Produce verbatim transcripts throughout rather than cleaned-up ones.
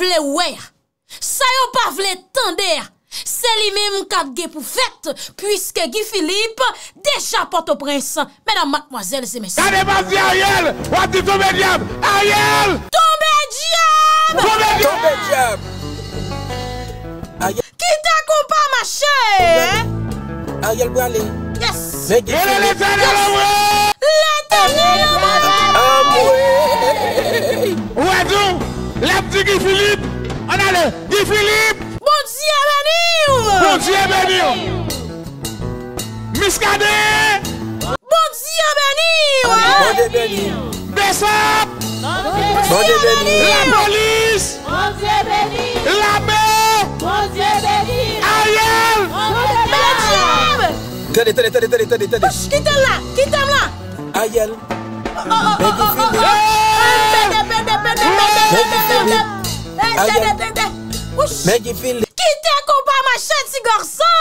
vle wè, ça yo pa vle tande, c'est lui-même k'ap gen pou fèt, puisque Guy Philippe déjà Port-au-Prince. Mesdames, mademoiselles et messieurs. Allez, vas-y Ariel, on dit tomber diable. Ariel! Tomber diable! Tomber diable! Qui t'a compa ma chère? Ariel pour aller. Yes! Mais qui est L'éternel en moi! Ouadou! La petite Guy Philippe! On allait! Guy Philippe! Bon Dieu béni! Bon Dieu béni! Miscadé! Bon Dieu béni! Bessap! Bon Dieu béni! La police! Bon Dieu béni! La paix! Bon Dieu béni! Ariel! Bon Dieu béni! Tenez, tenez, tenez, tenez, tenez! Quittez-le là! Quittez-le là! Ariel, Guy Philippe, qui t'accompagne ma chère petit garçon?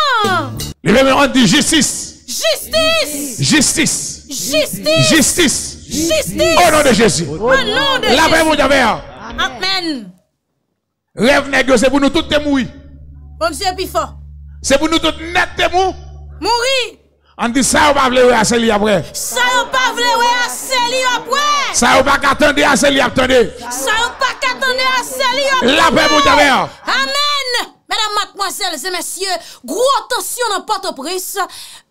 Le même on dit justice. Justice. Justice. Justice. Justice. Justice. Au nom de Jésus. Au nom de Jésus. La paix mon Javert. Amen. Rêve nègre, c'est pour nous tous te mourir. Bon Dieu plus fort. C'est pour nous tous net te mourir. Mourir. On dit ça, on va vouloir à celui après. Ça, on va vouloir à celui après. Ça, on va attendre à celui après. Ça, on va attendre à celui après. La paix, mon Dieu. Amen. Mesdames, mademoiselles et messieurs, gros attention dans Port-au-Prince.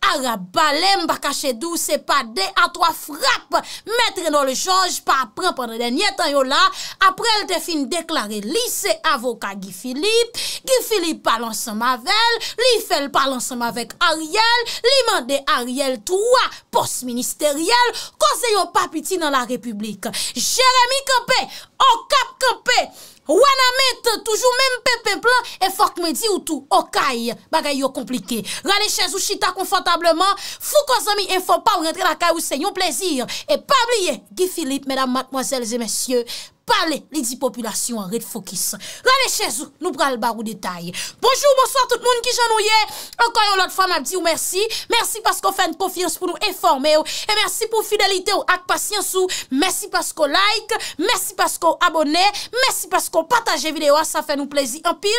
Arabe, balem, bakache dou, c'est pas deux à trois frappes. Maître dans le George, pas apprendre pendant le dernier temps, yo là. Après, elle te fin déclaré, lycée avocat Guy Philippe. Guy Philippe parle ensemble avec elle. Lui fait parle ensemble avec Ariel. Lui mande Ariel trois postes ministériels. Conseil au papiti dans la République. Jérémie Campé, au Cap Campé. Wanamet, toujours même pépé plan, et faut que me dit ou tout, okay, bagay yo compliqué. Rale chez ou chita confortablement, fou konsomi, et faut pas rentrer la caille ou c'est yon plaisir. Et pas oublier, Guy Philippe, mesdames, mademoiselles et messieurs, parlez, les dix populations en red focus. Rale chez ou, nous pral barou détail. Bonjour, bonsoir tout le monde qui j'ennuie. Encore une autre fois, m'a dit ou merci. Merci parce qu'on fait une confiance pour nous informer. Et merci pour fidélité ou ak patience ou. Merci parce qu'on like. Merci parce qu'on abonne. Merci parce qu'on partager vidéo, ça fait nous plaisir en pile.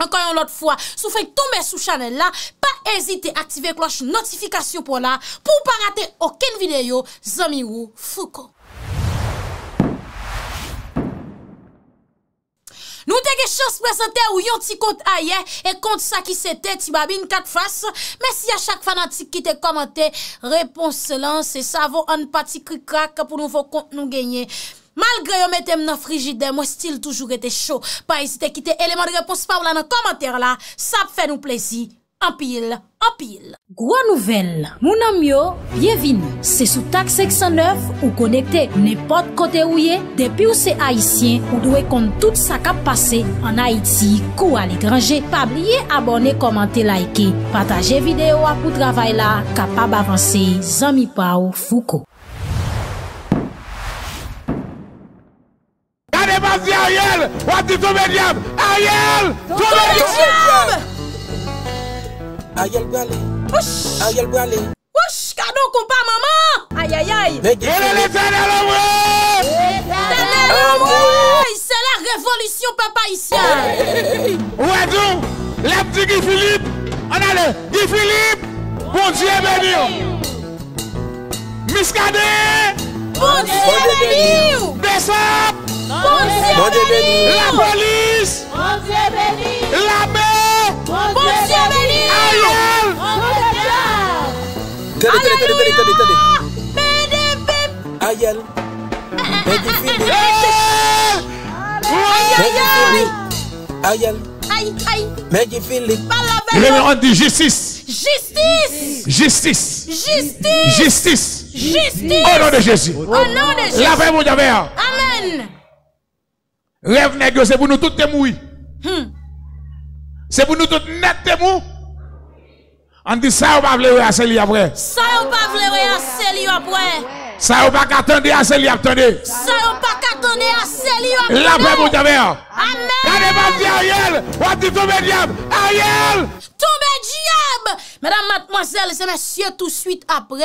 Encore une autre fois, si vous faites tomber sous channel là, pas hésiter à activer cloche notification pour là, pour pas rater aucune vidéo, zami ou Foucault. Nous avons chance de présenter ou yon ti compte ailleurs et compte ça qui c'était ti babine quatre faces. Merci à chaque fanatique qui te commenté. Réponse là, c'est ça vaut un petit cric crac pour nous vos comptes nous gagner. Malgré yon mettez dans frigidaire, moi style toujours été chaud. Pas hésiter quitter élément de réponse par là dans commentaire là, ça fait nous plaisir. En pile, en pile. Gros nouvelle. Mon ami yo, bienvenue. C'est sous taxe six cent neuf ou connecté n'importe côté où yé. Depuis ou c'est haïtien, ou doit compte tout ça qui passé en Haïti, ou à l'étranger. Pas oublier abonner, commenter, liker, partager vidéo pour travail là, capable avancer. Zami Pao Foucault. Vas-y Ariel, on dit tomber diable. Ariel, tomber diable. Ariel Bralé. Ouch. Ariel Bralé. Ouch, cadeau compa maman. Aïe aïe aïe. Mais quelle est l'éternel en moi? L'éternel en moi. C'est la révolution papa ici. Ouais donc, la petite Guy Philippe. On allait. Guy Philippe. Bon Dieu béni. Miscadé. Bon Dieu béni. Bessap. Bon Dieu béni. La police. Bon Dieu béni. La paix. Bon Dieu béni. Ariel. Bon Dieu béni. Ariel. Ariel. Aïe, aïe. Maggie Philippe. On dit justice. Justice. Justice. Justice. Justice. Justice. Au nom de Jésus. Au nom de Jésus. La paix, mon Dieu. Amen. Rêve nègre, c'est pour nous tous te mourir. Hmm. C'est pour nous tous net te mourir. On dit ça, on va vouloir à celui après. Ça, on va vouloir à celui après. Ça, on va attendre à celui après. Ça, on va attendre à celui après. La paix, mon Dieu. Amen. Allez, vas-y, Ariel. On dit tomber diable. Ariel. Tomber diable. Mesdames, mademoiselles et messieurs, tout de suite après,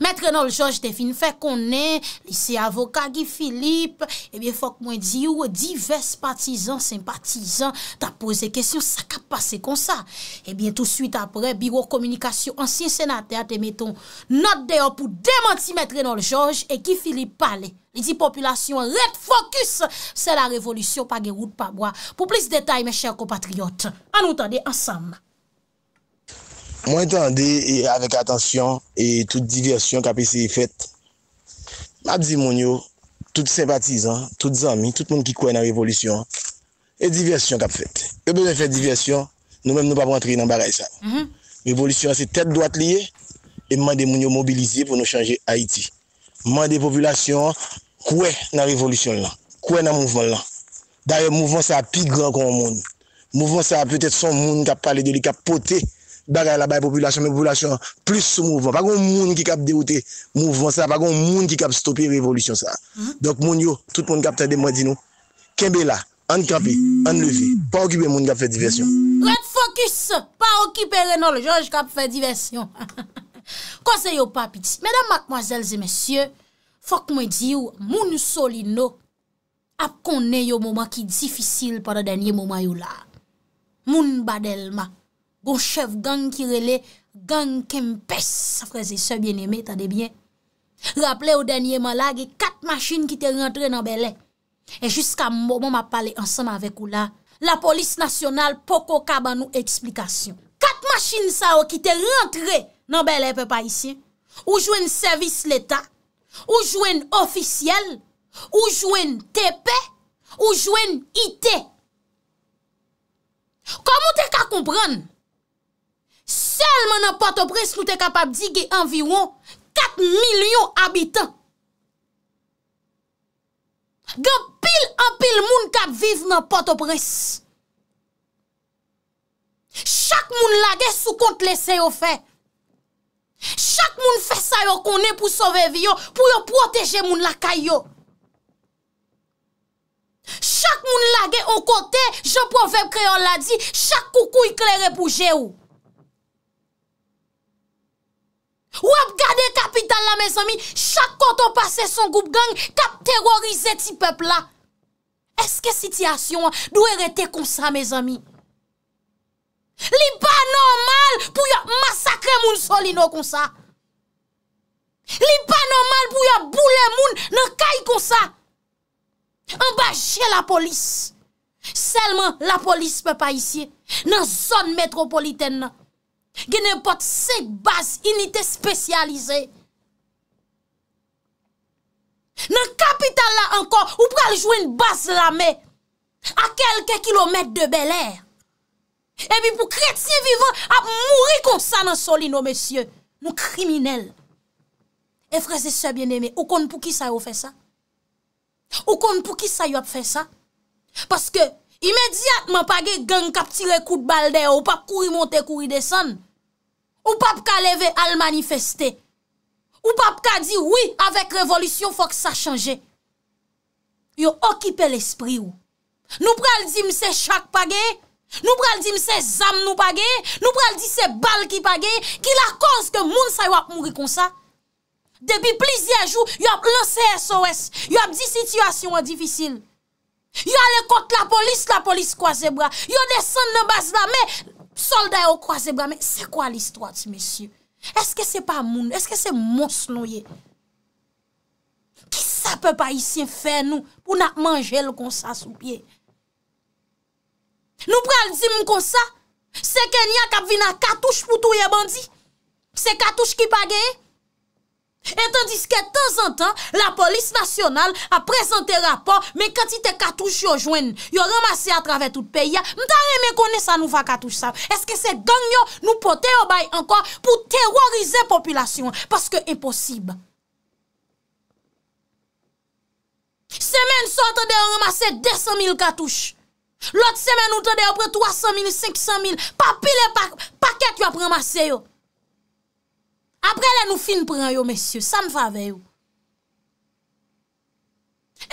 Maître Renan George te fin fait qu'on est, lycée avocat Guy Philippe, eh bien, faut que moi dis ou divers partisans, sympathisants, t'as posé question, ça qu'a passé comme ça. Eh bien, tout de suite après, bureau communication, ancien sénateur, te mettons note dehors pour démentir Maître Renan George et Guy Philippe parlait. Il dit population, red focus, c'est la révolution, pas de route, pas bois. Pour plus de détails, mes chers compatriotes, on nous entendait ensemble. Moi, j'entendais avec attention et toute diversion qui a été faite. Je dis, mon yo, tout sympathisant, tous amis, tout le monde qui croit dans la révolution, et diversion qui a faite. Et bien, faire diversion, nous-mêmes, nous ne pouvons pas rentrer dans le barrage. La révolution, c'est tête droite liée, et demander mon yo mobiliser pour nous changer Haïti. Moi des populations quoi dans la révolution là, quoi dans le mouvement là. D'ailleurs, le mouvement ça a plus grand qu'on monde. Le mouvement ça a peut-être son monde qui a parlé de lui, qui a poté bagarre là-bas la population, mais population plus sous mouvement. Pas grand monde qui a dérouté mouvement ça, pas grand monde qui a stoppé révolution ça. Donc moun yo, tout le monde capte des moi dit nous, Kembe là, en camper, en lever, pas occuper monde qui a fait diversion. Red focus, pas occuper Renan George qui a fait diversion. Conseil au papi. Mesdames, mademoiselles et messieurs, faut que moi dise ou moun Solino a connait yo moment qui difficile pendant dernier moment yo là. Moun Badelma, gon chef gang qui relé gang Kempes, frères et sœurs bien-aimés, tendez bien. Rappelez au dernier moment là, il y a quatre machines qui étaient rentrées dans Bel-Air. Et jusqu'à moment m'a parlé ensemble avec ou là, la police nationale poko ka ban nou explication. Quatre machines ça qui étaient rentrées non bel les peuple haïtien ou joine service l'état ou joine officiel ou joine T P ou joine I T. Comment t'es capable de comprendre seulement dans Port-au-Prince nous t'es capable de dire environ quatre millions habitants. Gan pile en pile moun k'ap viv dans Port-au-Prince. Chaque moun lage sous compte laissé au fait. Chaque moun fait ça yo connaît pour sauver vie yo, pour yo protéger moun la kayo. Chaque moun lage au côté, Jean Proverbe Créole l'a dit, chaque coucou éclairé pour Jéou. Ou ap gade capital la mes amis, chaque côté on passe son groupe gang cap terroriser ti peuple là. Est-ce que situation doit rester comme ça mes amis? Li pa normal pour yon massacrer moun Solino comme ça. Li pa normal pour yon boule moun nan kay comme ça. Embâcher la police. Seulement la police peut pas ici. Dans zone métropolitaine. Gen n'importe cinq bases unités spécialisées. Dans capitale là encore, ou pral jouer une base la mer à quelques kilomètres de Bel-Air. Et puis pour chrétiens vivants, à mourir comme ça dans Solino, messieurs, nous criminels. Et frères et sœurs bien-aimés, ou qu'on pour qui ça a fait ça? Ou qu'on pour qui ça a fait ça? Parce que, immédiatement, pas de gang qui tire coup de balle de, ou pas courir monter, courir descendre. Ou pas de lever à manifester. Ou pas de dire oui, avec révolution, faut que ça change. Yo occupé l'esprit ou. Nous pral dim c'est chaque pagé. Nous pral dire c'est zam nous pagé, nous pral dire c'est balle qui pagé, qui la cause que moun sa yo ap mouri comme ça. Depuis plusieurs jours, yo ap lancé S O S, yo ap dit situation difficile. Yo allé contre la police, la police croise bras. Yo descend dans base là mais soldats yo croise bras mais c'est quoi l'histoire monsieur? Est-ce que c'est pas moun? Est-ce que c'est monstre noyé? Qui ça peut pas ici faire nous pour n'a manger le comme ça sous pied? Nous pral dim comme ça, c'est Kenya qui a venu à cartouche pour touyer bandit. C'est cartouche qui pague. Et tandis que de temps en temps, la police nationale a présenté rapport, mais quand il te cartouche yo joine, yo ramassé à travers tout le pays, m'ta remè connaît ça nous va cartouche ça. Est-ce que c'est gang yo nous porter au bail encore pour terroriser population parce que impossible. Semaine sortant de ramasser deux cent mille cartouches. L'autre semaine, nous t'en après trois cent mille, cinq cent mille. Pas pile paquet, tu as ramassé yo. Après, là, nous fin prend yo, messieurs. Ça me va avec yo.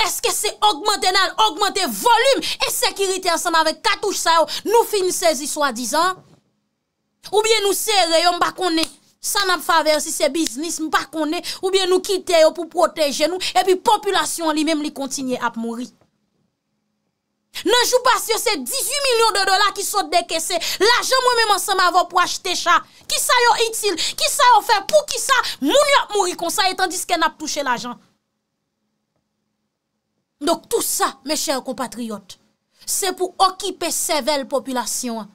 Est-ce que c'est augmenter nan, augmenter volume et sécurité ensemble avec cartouche ça yo? Nous fin saisi soi-disant. Ou bien nous serrer, on pas connaît. Ça n'a pas faveur si c'est business, on pas connaît. Ou bien nous quitter pour protéger nous. Et puis population lui-même lui continue à mourir. Non, joue pas sur ces dix-huit millions de dollars qui sont décaissés. L'argent moi-même ensemble avant pour acheter ça. Qui ça yo utile? Qui ça yo fait pour qui ça? Moun yo mourir comme ça tandis qu'elle n'a pas touché l'argent. Donc tout ça, mes chers compatriotes, c'est pour occuper sévère population.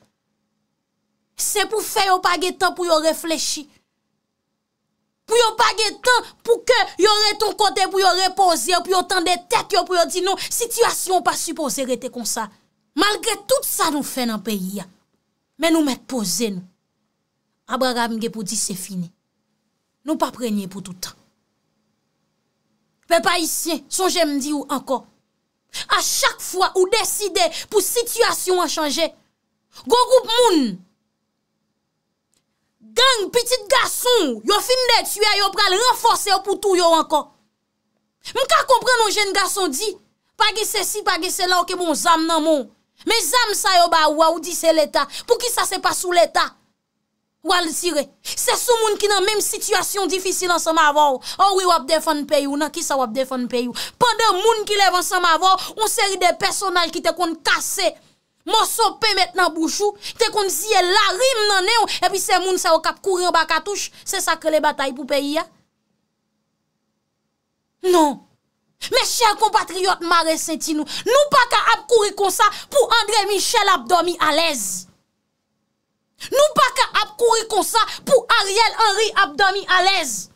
C'est pour faire au pas de temps pour réfléchir. Pour yon pas de temps pour que yon ton côté pour yon reposer, pour yon tendre tête yon, pour yon dire non, situation pas supposée rester comme ça. Malgré tout ça nous fait dans le pays. Mais nous mettons poser nous. Abraham ge pour dire c'est fini. Nous pas prenions pour tout temps. Peuple haïtien, songez me dire ou encore. À chaque fois ou décidez pour situation à changer. Go groupe moun. Gang, petit garçon, yo fin de tuer, yo pral renforcer pour tout yo encore. M'ka comprendre un jeune garçon dit, pas que ceci, pas que cela, ok mon zam nan mon. Mais zam sa yo ba ou dit c'est l'état. Pour qui ça c'est pas sous l'état? Ou al tirer. C'est sous moun qui dans même situation difficile ensemble avant. Oh oui, ou ap défendre pays ou nan qui ça ou ap défendre pays ou. Pendant moun qui lève ensemble avant, on série des personnages qui te kon casser. Mon sopé maintenant bouchou, t'es qu'on dit la rime nan néo, et puis c'est moun sa ou kap courir en bas katouche, c'est ça que les batailles pour pays ya? Non. Mes chers compatriotes Marais Saint-Inou, nous pas qu'à ap courir comme ça pour André Michel ap dormi à l'aise. Nous pas qu'à ap courir comme ça pour Ariel Henry ap dormi à l'aise.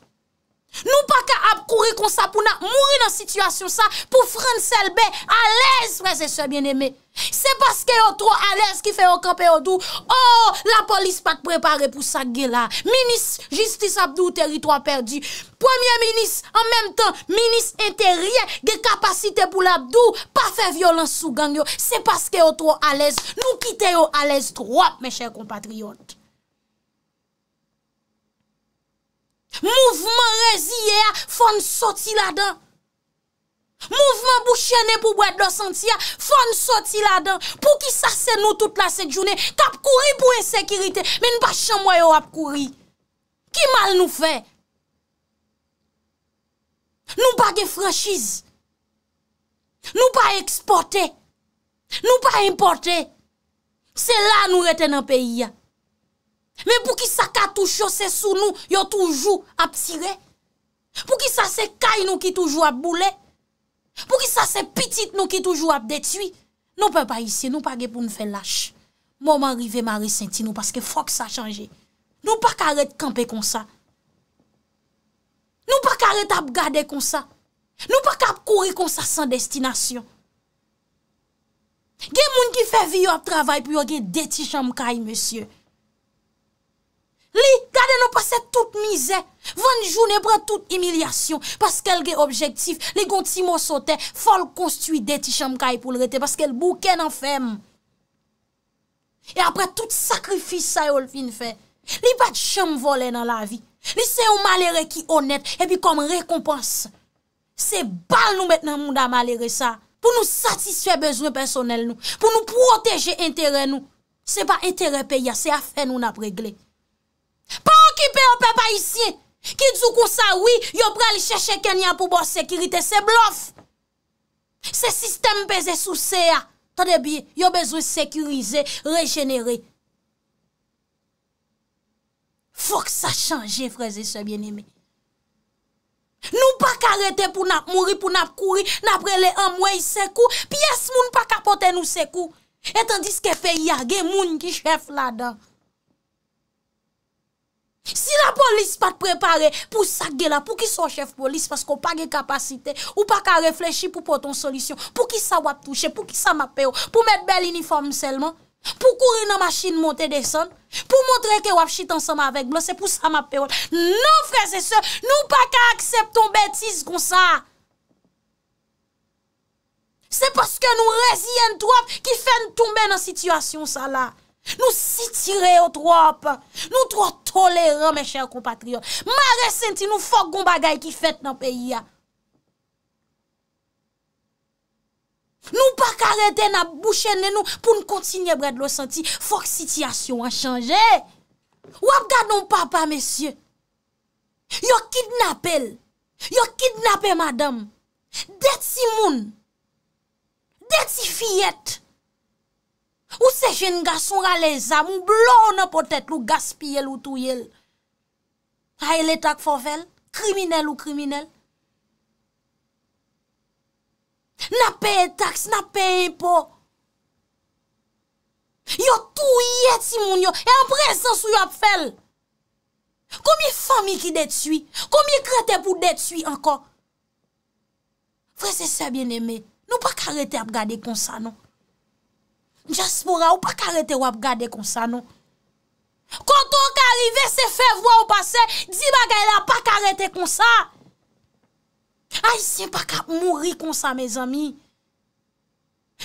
Nous pas qu'à ap courir comme ça pour na mourir dans situation ça pour Francel B. à l'aise, frères et sœurs bien-aimés. C'est parce que yon trop à l'aise qui fait yon camper yon dou. Oh, la police pas préparée pour ça là. Ministre justice abdou territoire perdu. Premier ministre en même temps ministre intérieur des capacités pour l'abdou pas faire violence sous gang. C'est parce que yon trop à l'aise. Nous quittons yon à l'aise trop mes chers compatriotes. Mouvement résilier fon sorti là-dedans. Mouvement bouchené pour boire de sentier, fon sorti là-dedans. Pour qui ça c'est nous toute la cette journée, cap courir pour insécurité, mais nous pas chambre yo ap courir. Qui mal nous fait? Nous pas de franchise. Nous pas exporter. Nous pas importer. C'est là nous rete dans pays. Mais pour qui ça cartouche c'est sous nous, yo toujours à tirer. Pour qui ça c'est caille nous qui toujours à bouler. Pour qui ça c'est petite nous qui toujours à détruire. Non peut pas ici, nous pas pour nous faire lâche. Moment arrivé Marie Saint-Inou parce que faut que ça change. Nous pas arrêter camper comme ça. Nous pas arrêter à garder comme ça. Nous pas courir comme ça sans destination. Gen moun qui fait vie au travail pour yo gen des ticham caille monsieur. Li, gade nou passe toute misère, vingt journée prend toute humiliation parce qu'elle gen objectif, li gon ti mo sote, faut construire des ti chambre kay pour le rete parce qu'elle bouken en femme. Et après tout sacrifice ça yo fin fait, li pas de chambre volé dans la vie. Li c'est un malheureux qui honnête et puis comme récompense, c'est bal nous maintenant monde malheureux ça pour nous satisfaire besoin personnel nous, pour nous protéger intérêt nous. C'est pas intérêt pays, c'est affaire nous n'a régler. Pas occupé au peuple haïtien qui dit qu'on ça oui, yo pral chercher Kenya pour boss sécurité, c'est bluff. C'est système pesé sous C A. Tendez bien, yo besoin sécuriser, régénérer. Faut que ça change frères et sœurs bien-aimés. Nous pas arrêter pour n'a mourir, pour n'a courir, n'a prélé en mois sekou, pièce moun pas capoter nous sekou. Et tandis que pays a gen moun qui chef là-dedans. Si la police pas préparée pour ça là, pour qui soit chef police parce qu'on pas de capacité ou pas qu'à réfléchir pour porter une solution, pour qui ça va toucher, pour qui ça m'a payé, pour mettre bel uniforme seulement, pour courir dans machine monter descendre, pour montrer que wap chit ensemble avec blanc, c'est pour ça m'a payé. Non frères et sœurs, nous pas qu'à accepter une bêtise comme ça. C'est parce que nous résilions trop qui fait nous tomber dans situation ça là. Nous si tirés au trop, nous trop tolérants mes chers compatriotes. Marais Saint-Inou nous faut gon bagay qui fait dans pays a. Nous pas arrêter n'a boucher nous pour nous continuer bred le senti, faut que situation a changé. Ou regarde non papa, messieurs. Yo kidnappé. Yo kidnappé madame. Des si moun. Des si fillette. Ou ces jeunes garçons à les âmes, ou blon nan peut-être ou gaspiller ou touyer. A l'état fauvel, criminel ou criminel. N'a payé taxe, n'a payé impôt. Yo touye ti moun yo, et en présence ou yo fel. Combien famille qui détruit? Combien crété pour détruire encore? Frère, c'est ça bien aimé. Nous pas arrêter à regarder comme ça non. Diaspora ou pas arrêter à regarder comme ça non. Quand on arrive, c'est faire voir au passé, dis bagay la pas arrêter comme ça. Haïtien pas cap mourir comme ça mes amis.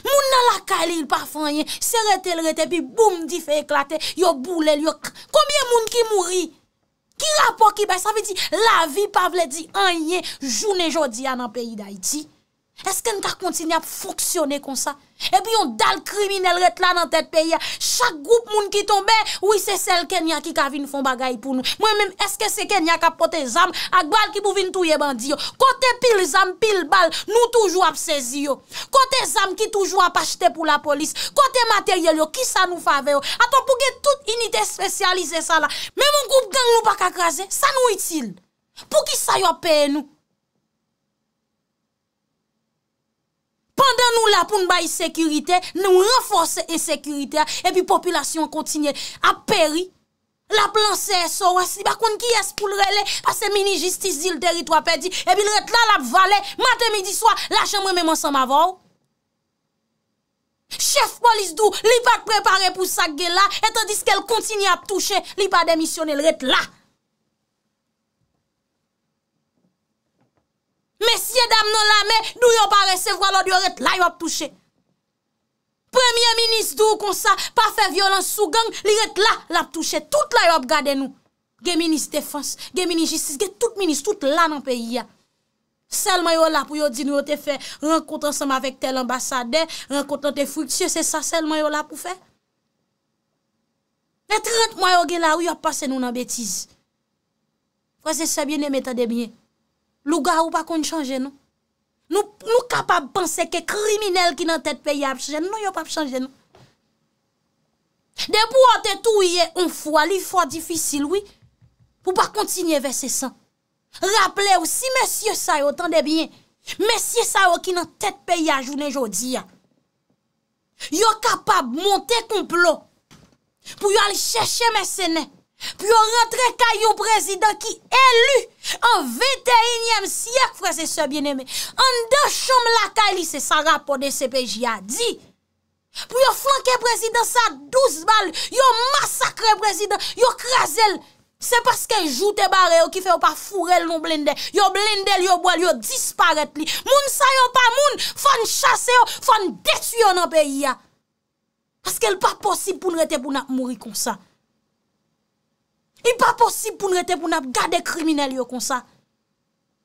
Moun nan la kali il pa fan rien, c'est rete le rete puis boum di fait éclater, yo boule yo. Combien moun ki mouri? Qui rapport qui ba ça veut dire la vie pa vle di rien journée jodi a nan pays d'Haïti. Est-ce qu'on va continuer à fonctionner comme ça? Et puis on dalle criminel rete là dans tête pays. Chaque groupe moun qui tombe, oui c'est celle Kenya qui ka vinn font bagay pour nous. Moi même est-ce que c'est Kenya qui a porté zam ak bal qui pou vinn touyer bandi yo. Côté pile zam pile bal, nous toujours a saisi yo. Côté zam qui toujours a acheté pour la police. Côté matériel yo qui ça nous faveur. Attends pour que toute unité spécialisée ça là. Même un groupe gang nous pas ka craser, ça nous utile. Pour qui ça yo paye nous? Pendant nous là pour nous bailler sécurité, nous renforcer insécurité et puis population continue à périr. La plan C S O, si par contre qui est pour le relais, parce que mini justice dit le territoire perdu, et puis le reste là la valé, matin midi soir, la chambre même ensemble avant. Chef police dou, li pas préparé pour ça là, et tandis qu'elle continue à toucher, li pas démissionner le reste là. Messieurs, dames, non la mais d'où yon pas recevoir l'audio ret là yon touché. Premier ministre d'où comme ça, pas faire violence sous gang, li ret là, l'a touché. Tout la yon gade nous. Gen ministre défense, gen ministre justice, gen tout ministre, tout là dans pays ya. Seulement yon là pour yon di nou yon te fait rencontre ensemble avec tel ambassadeur, rencontre te fructueux, c'est ça seulement yon là pour faire. Et trente mois yon gen là ou yon passe nous dans bêtise. Quoi c'est ça bien aimé, tande bien. Louga ou pas qu'on change non. Nous nous capable penser que criminel qui dans tête pays a changé non yo pas changer non. Debout on te touyer on fois, li fort difficile oui pour pas continuer verser ça. Rappelez aussi monsieur ça yo tendez bien. Monsieur ça yo qui dans tête pays a journée jodi a. Yo capable monter complot pour aller chercher mercenaires. Puis on rentre caillou président qui élu en vingt et unième siècle, frère et sœurs bien-aimés. En deux chambres la caille, c'est ça rapport de C P J a dit. Puis on flanqué président ça douze balles, on massacré président, on crasel. C'est parce que joute barré qui fait pas fourrel non blender. Yo blender, yo boil, yo disparaître li. Moun sa yo pas moun, faut chasser, faut détruire dans pays a. Parce qu'elle pas possible pour nous rester pour nous mourir comme ça. Il pas possible pour nous rester pour nous garder criminels comme ça.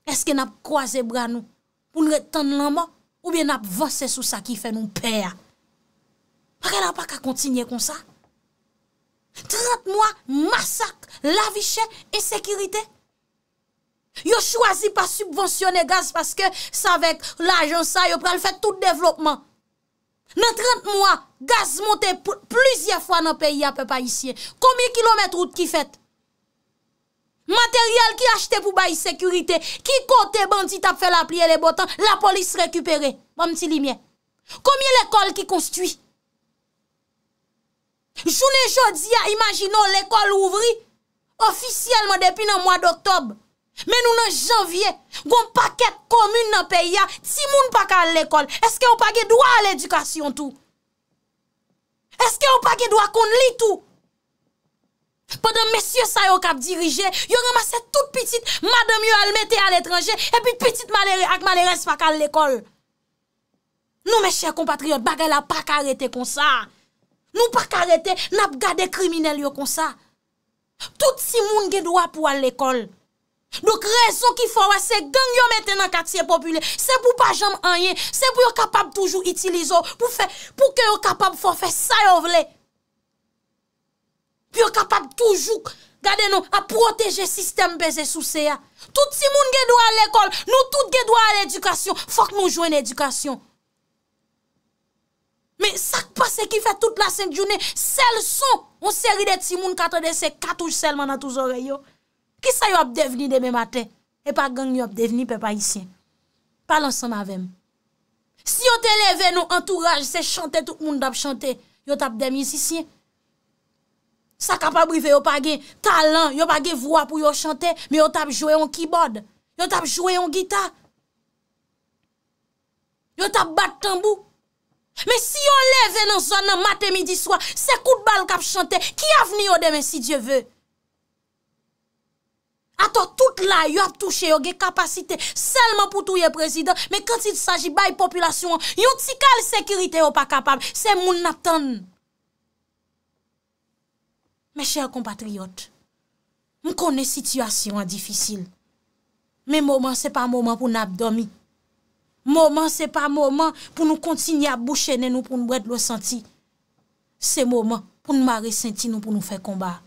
Est-ce que nous croisé bras nous pour nous retendre la mort ou bien nous avancer sur ça qui fait nous peur? Parce que nous pas qu'à continuer comme ça. trente mois, massacre, laviché, insécurité. Yo choisi pas subventionner gaz parce que ça avec l'argent ça yo pral faire tout développement. Dans trente mois, gaz monté plusieurs fois dans le pays à peu près ici. Combien de kilomètres route qui fait? Matériel qui acheté pour bailler sécurité, qui côté bandit a fait la plier les boutons, la police récupéré. Bon petit lumière. Combien l'école qui construit? Journée jodi a imaginons l'école ouvri officiellement depuis le mois d'octobre. Mais nous en janvier, gon paquet commune dans pays a, si moun pa ka l'école, est-ce que on pa gen droit à l'éducation tout? Est-ce que on pa gen droit qu'on lit tout? Pendant monsieur sa yo k'ap dirige, yo ramasse toute petite madame yo al mette à l'étranger et puis petite malheureux ak malheureuse pa ka l'école. Nous mes chers compatriotes, bagay la pa ka arrêter comme ça. Nous pa ka arrêter, n'a garder criminel yo comme ça. Tout si moun gen droit pour aller l'école. Donc raison qu'il faut c'est gang yo mette dans quartier populaire, c'est pour pas jamais rien, c'est pour yo capable toujours utiliser pour faire pour que yo capable faut faire ça yo vle. Puis vous capable toujours, regardez nous, à protéger le système basé sous C A. Tout si moun gen droit à l'école, nous tout gen droit à l'éducation, faut que nous jouions l'éducation. Mais ça passe qui fait toute la sainte journée, celles sont une série de petits moun qui attendent ces cartouches seulement dans tous oreilles. Qui ça yo ap devenu demain matin et pas gang yo ap devenu peuple haïtien. Parle ensemble avec nous. Si on te lève nous entourage, c'est chanter tout le monde d'ap chanter, yo tap des musiciens. Ça capable briver yo pas gen talent, yo pas gen voix pour yo chanter, mais yo tap jouer un keyboard, yo tap jouer un guitare. Yo tap battre tambour. Mais si on lève dans zone matin midi soir, c'est coup de balle cap chanter, qui avenir demain si Dieu veut. Attends, tout là, y a touché, y a capacité seulement pour tout le président. Mais quand il s'agit de la population, y a un petit cas de sécurité, y pas capable. C'est mon attend. Mes chers compatriotes, nous connaissons une situation difficile. Mais moment, ce n'est pas un moment pour nous abdominer. Moment, ce n'est pas un moment pour nous continuer à boucher, nous pour nous bretter le senti. C'est un moment pour nous marrer senti, nous pour nous faire combat.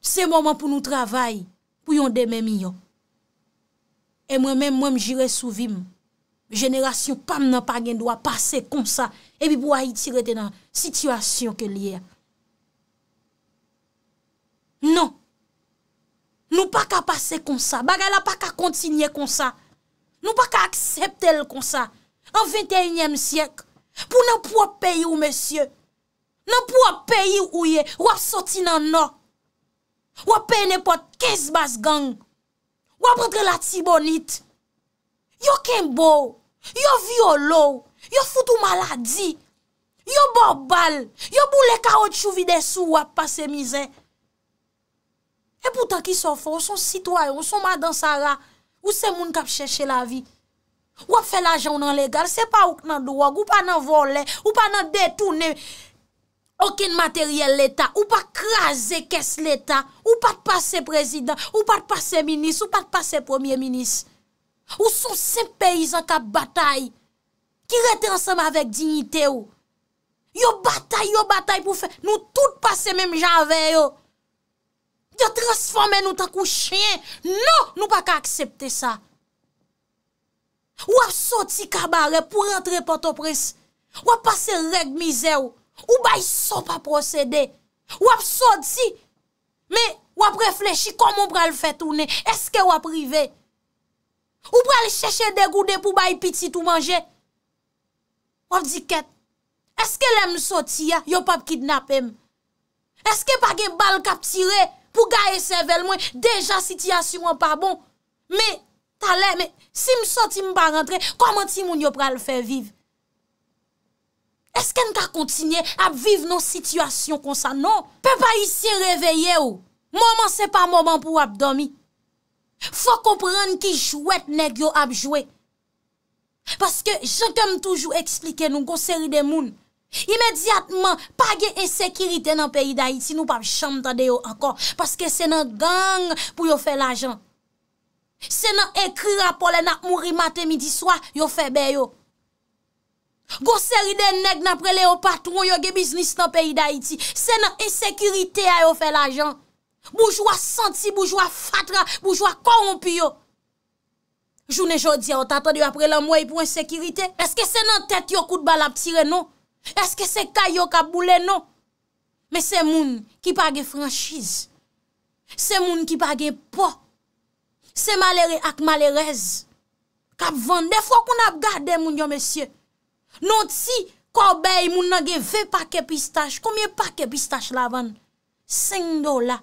C'est le moment pour nous travailler, pour nous demain. Et moi-même, moi, j'irai sous vim. Génération, pas n'a pas de droit passer comme ça. Et puis, pour Haïti, rester dans la situation que l'hier. Non. Nous pas qu'à passer comme ça. Bagala pas qu'à continuer comme ça. Nous pas qu'à accepter comme ça. En vingt et unième siècle, pour notre propre pays ou monsieur, notre propre pays où il est, ou à sortir dans le nord. Ou à payer n'importe quinze bas gang. Ou à prendre la tibonite. Yo kembo. Yo violo. Yo foutou maladie. Yo borbal. Yo boule caoutchouc vide sou à passer misère. Et pourtant qui sont forts, sont citoyens, sont madame Sarah, ou c'est moun k'ap chercher la vie. Ou à faire l'argent non légal, c'est pas ou nan drogue, ou pas nan voler, ou pas nan détourner. Aucun matériel l'État, ou pas craser qu'est-ce l'État, ou pas passer président, ou pas passer ministre, ou pas passer premier ministre. Ou sont ces paysans qui bataille, qui restent ensemble avec dignité ou. Yo bataille, yo bataille pour faire, nous tous passer même j'avais yo. Yo transformer nous tant que chien. Non, nous pas accepter ça. Ou a sorti cabaret pour rentrer Port-au-Prince. Ou a passer règle misère ou. Ou bah sont pas procédé. Ou ap sorti. Mais ou ap réfléchi comment on pral faire tourner. Est-ce que ou ap privé? Ou pral chercher des goudé pour bay petit tout manger. Ou ap dit ket. Est-ce que l'aime sorti ya, yo pa kidnapper? Est-ce que pa gen bal k'ap tiré pour gaye cervelle moins? Déjà situation pas bon. Mais ta lè mais si me sorti me pas rentrer, comment ti moun yo pral faire vivre? Est-ce qu'on va continuer à vivre nos situations comme ça? Non. Peuple haïtien réveillé ou. Moment, c'est pas moment pour abdomi. Faut comprendre qui jouet nèg yo ap joué. Parce que, j'aime toujours expliquer nous, une série de moun. Immédiatement, pas de insécurité dans le pays d'Haïti, nous pas chambre de yo encore. Parce que c'est dans gang pour yo faire l'argent. C'est dans écrire rapport nan mouri matin midi soir, yo fait bé yo. Gon série de nèg n'après les patrons yo ge business dans pays d'Haïti, c'est dans insécurité a yo fait l'argent. Bourgeois senti, bourgeois fatra, bourgeois corrompu yo. Journée jodi on t'attendait après la mois pour insécurité. Est-ce que c'est dans tête yo coup de balle a tirer non? Est-ce que c'est kay yo ka boule non? Mais c'est moun qui pa gen franchise. C'est moun qui pa gen po. C'est malheureux ak malheureuse. K'ap vendre des fois qu'on a gardé moun yo monsieur. Non ti, corbeille moun nan gen vingt paquet pistache. Combien paquet pistache la vann? cinq dollars.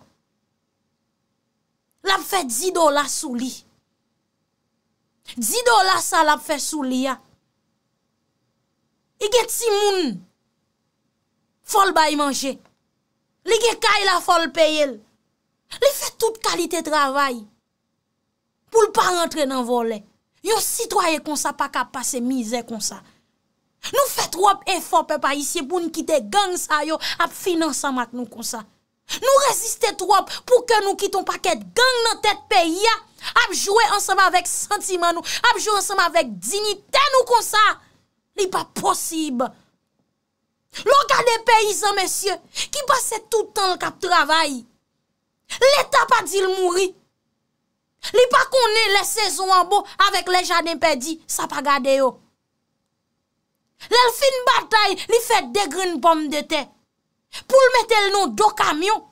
La fait dix dollars sous li. dix dollars ça la fait sous li ya. I gen ti moun. Fol bay manger. Li gen kay la fol payel. Li fait toute qualité travail. Pour le pas rentrer dans volet. Yo citoyen comme ça pas capable passer misère comme ça. Nous faisons trop d'efforts, peuple haïtien, pour nous quitter gang sa yo, à financer avec nous comme ça. Nous résistons trop pour que nous quittions paquet gang dans tête pays, à jouer ensemble avec sentiment nous, à jouer ensemble avec dignité nous comme ça. Ce n'est pas possible. L'on des paysans, messieurs, qui passent tout le temps le cap travail. L'État pas dit le mourir. Li pas connaît les saisons en beau avec les jardins perdus, ça pas gardé yo. L'el fin bataille, li fait des graines pommes de terre. Pour le mettre le nom d'au camion.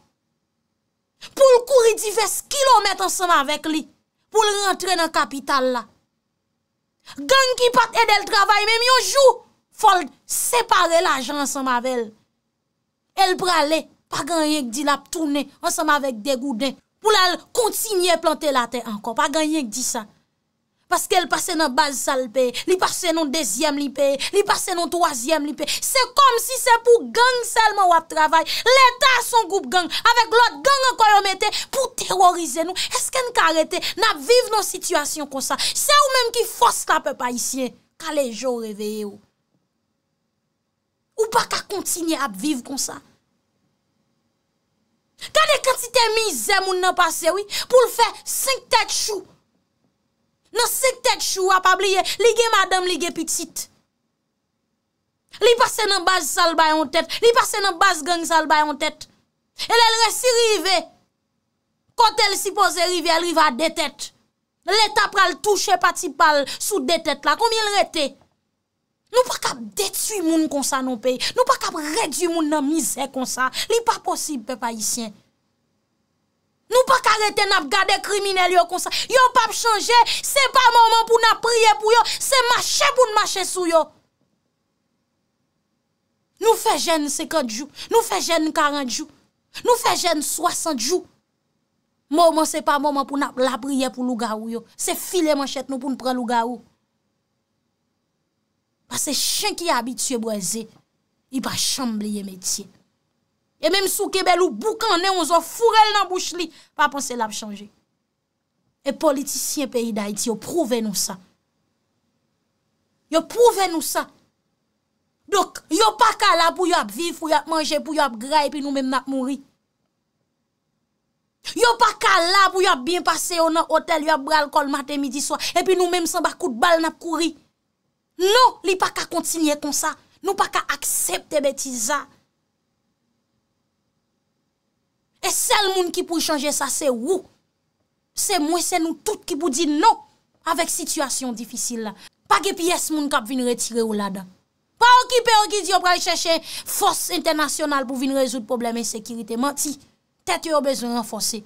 Pour le courir divers kilomètres ensemble avec lui. Pour le rentrer dans la capitale là. Gang qui pas aider le travail, même yon jour, faut séparer l'argent ensemble avec elle. Elle prale, pas gagner qui la tourner ensemble avec des goudins. Pour la continuer à planter la terre encore. Pas gagner qui dit ça. Parce qu'elle passe dans la base sale paye, elle passe dans le deuxième paye, elle passe dans le troisième paye. C'est comme si c'est pour gang seulement ou à travail. L'État son groupe gang, avec l'autre gang encore mette pour terroriser nous. Est-ce qu'on peut arrêter? Nous vivons dans une situation comme ça. C'est ou même qui force la peuple haïtien. Quand les gens réveillent ou. Ou pas qu'à continuer à vivre comme ça. Quand les quantités misères moun nan passé, oui, pour le faire cinq têtes chou. Dans cinq têtes chou, à pas oublier, li gen madame, li gen petite. Li passe dans base sal bay en tête, li passe dans base gang sal bay en tête. Et elle reste rive. Quand elle suppose rive, elle rive à deux têtes. L'État pral toucher parti pal sous deux têtes là, combien il rete? Nous pas cap détruire moun comme ça non pays. Nous pas cap réduire moun dans misère comme ça. Li pas possible peuple haïtien. Nous pas arrêter n'a garder criminel yo comme ça. Yo pas changer, c'est pas moment pour n'a prier pour yo, c'est marcher pour marcher sous yo. Nous fait jeune cinquante jours, nous fait jeune quarante jours, nous fait jeune soixante jours. Moment c'est pas moment pour n'a la prier pour lougaou yo, c'est filer manchette nous pour nous prendre lougaou. Parce que chien qui est habitué boiser, il va chambler métier. Et même sous Québec ou boucané, on s'en fourrel dans bouche li, pas penser l'a changer. Et politiciens pays d'Haïti, yo prouve nous ça. Yo prouve nous ça. Donc, yo pas ka la pour yo vivre, pour yo manger, pour yo gras et puis nous même n'a mourir. Yo pas ka la pour yo bien passer dans hôtel, yo bral col matin midi soir et puis nous même sans ba coup de balle n'a courir. Non, li pas ka continuer comme ça. Nous pas ka accepter bêtise ça. Et seul monde qui peut changer ça, c'est où? C'est moi, c'est nous toutes qui pour dire non avec situation difficile là. Pas que pièce moun k'ap vinn retirer ou là-dedans. Pas occupé ou qui dit on va chercher force internationale pour venir résoudre problème insécurité. Menti. Tête yo besoin renforcer.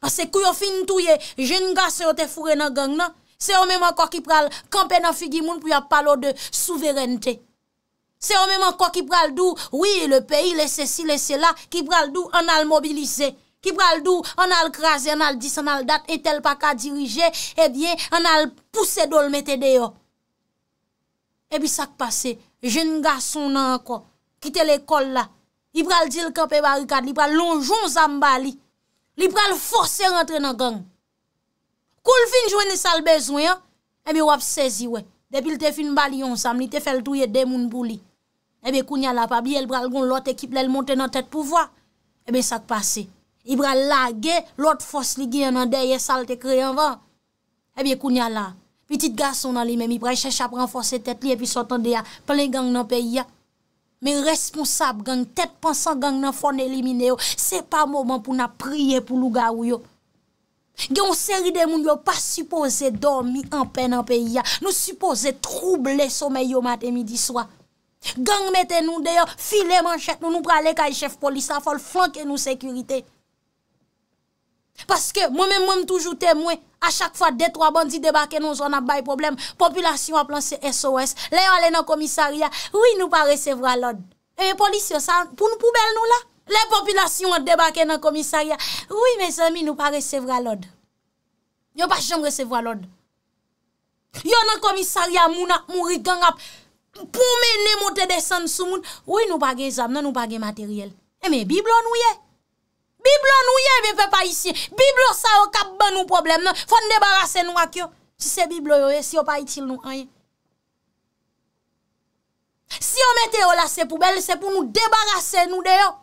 Parce que yo fin touyer, jeune garçon te fourré dans gang là, c'est eux même encore qui pral camper dans figi moun pour y a parler de souveraineté. C'est eux même encore qui pral dou, oui, le pays, les ceci, les cela, qui pral dou, on a le mobilisé, qui pral dou, on a le crasé, on a le dis, on a le date, et tel pas qu'à diriger, eh bien, on a le poussé d'ol mette dehors. Et puis, ça qui passe, jeune garçon nan encore, quitte l'école là, il pral dit le campé barricade, il pral lonjon zambali, il pral forcer rentrer dans gang. Koul fin jouen sal besoin, eh bien, wap saisi, ouais. Depuis le te fin bali on sam, li te fait le touye de moun pou li. Eh bien, Kounia la pa bie, elle pral gon l'autre équipe, elle monte dans tête pour voir. Eh bien, ça passe. Il pral lage, l'autre force li gen nan derrière ça te créé en vent. Eh bien, Kounia la, petit garçon dans lui même, il pral cherche à renforcer tête li et puis s'entende ya plein gang dans pays ya. Mais responsable gang, tête pensant gang nan fon éliminé yo, c'est pas moment pour na prier pour louga ou yo. Gon série de moun yo pas supposé dormir en paix dans pays. Nous supposé troubler sommeil au matin midi soir. Gang mettez nous dehors, filer manchette nous nous praler kay chef police, ça faut flanquer nous sécurité. Parce que moi même moi toujours témoin, à chaque fois deux trois bandits débarquer nous on a bail problème, population a planté S O S. Les aller dans commissariat, oui nous pas recevoir l'ordre. Et policiers ça pour nous poubelle nous là. Les populations ont débarqué dans le commissariat. Oui, mes amis, nous pas recevoir l'ordre. Nous pas jamais recevoir l'ordre. Yo dans commissariat, moun a mouri gang a pour mener monter descendre sous moun. Oui, nous pas gen zam, non nous pas gen matériel. Eh mais Bible nous yé. Bible nous yé, mais peuple haïtien. Bible ça au cap ban nous problème non. Faut nous débarrasser nous ak yo. Si c'est Bible yo, si yo pas utile nous rien. Si on mette yo là c'est poubelle, c'est pour nous débarrasser nous dehors.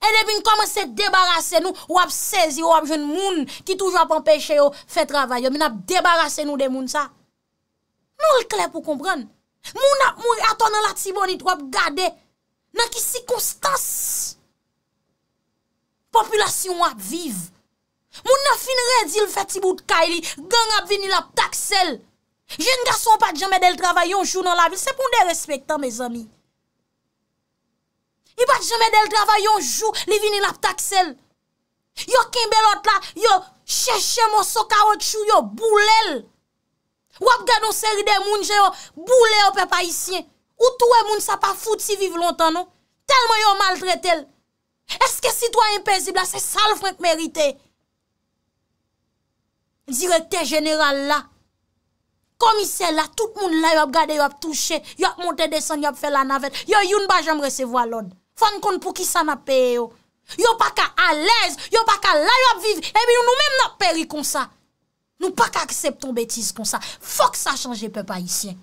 Et depuis qu'on commence à débarrasser nous, on a saisi, on a besoin de moun qui toujours pas empêché de faire travail. On a débarrassé nous de moun ça. Nous, le clair pour comprendre. Moun ap moun aton nan la tibonite wap gade nan ki circonstance population ap vive. Moun nan fin redi l fait ti bout kaili, gang ap vini la taxel. Jeune garçon pas jamais d'elle travailler un jour dans la ville, c'est pour des respectants mes amis. Il pas jamais d'elle travailler un jour, li vini la taxel. Yo kembe l'autre là, yo cherche mon socaoutchou yo boulel. Ou ap gade on série de moun je boule au peuple haïtien. Ou toué moun sa pa fouti vivre longtemps non? Tellement yo maltraité. Est-ce que citoyen paisible c'est ça le franc mérité? Directeur général là, commissaire là, tout le monde là yo ap gade yo ap touché, yo ap monter descendre, yo ap faire la navette. Yo youn ba jam recevoir l'ordre. Fon kon pour qui ça n'a payé yo. Yo pas ka à l'aise, yo pas ka là yo ap vivre. Et bien nous même n'a péri comme ça. Nous pas qu'accepter ton bêtise comme ça. Faut que ça change, peuple haïtien.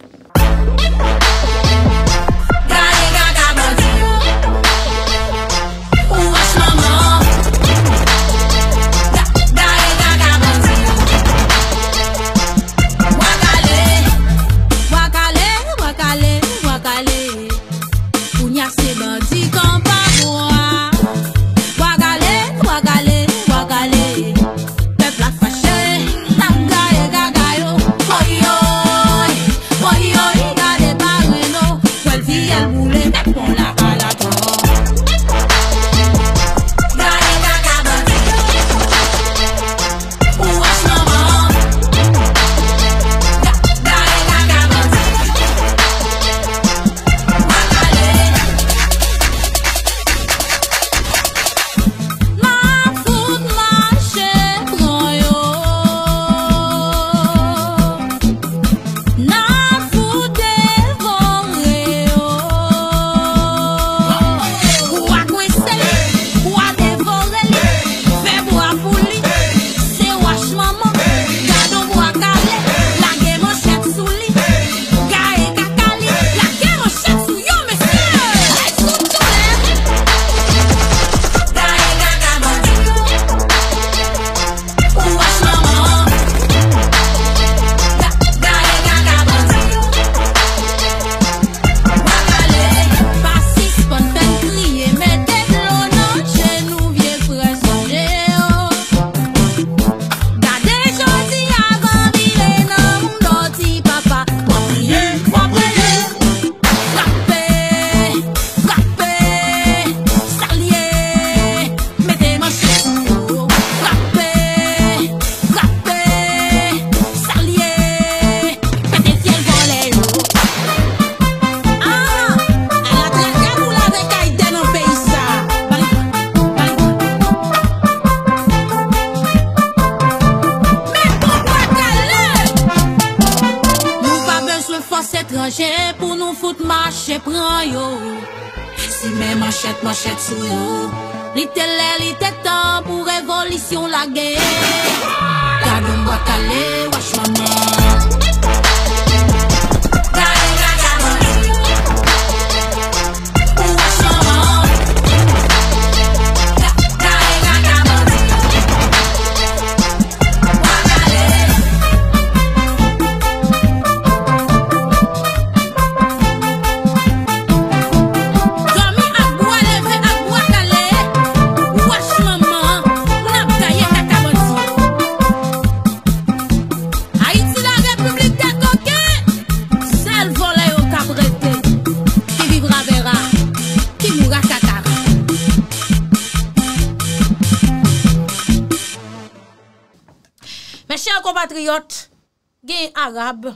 Gen arabe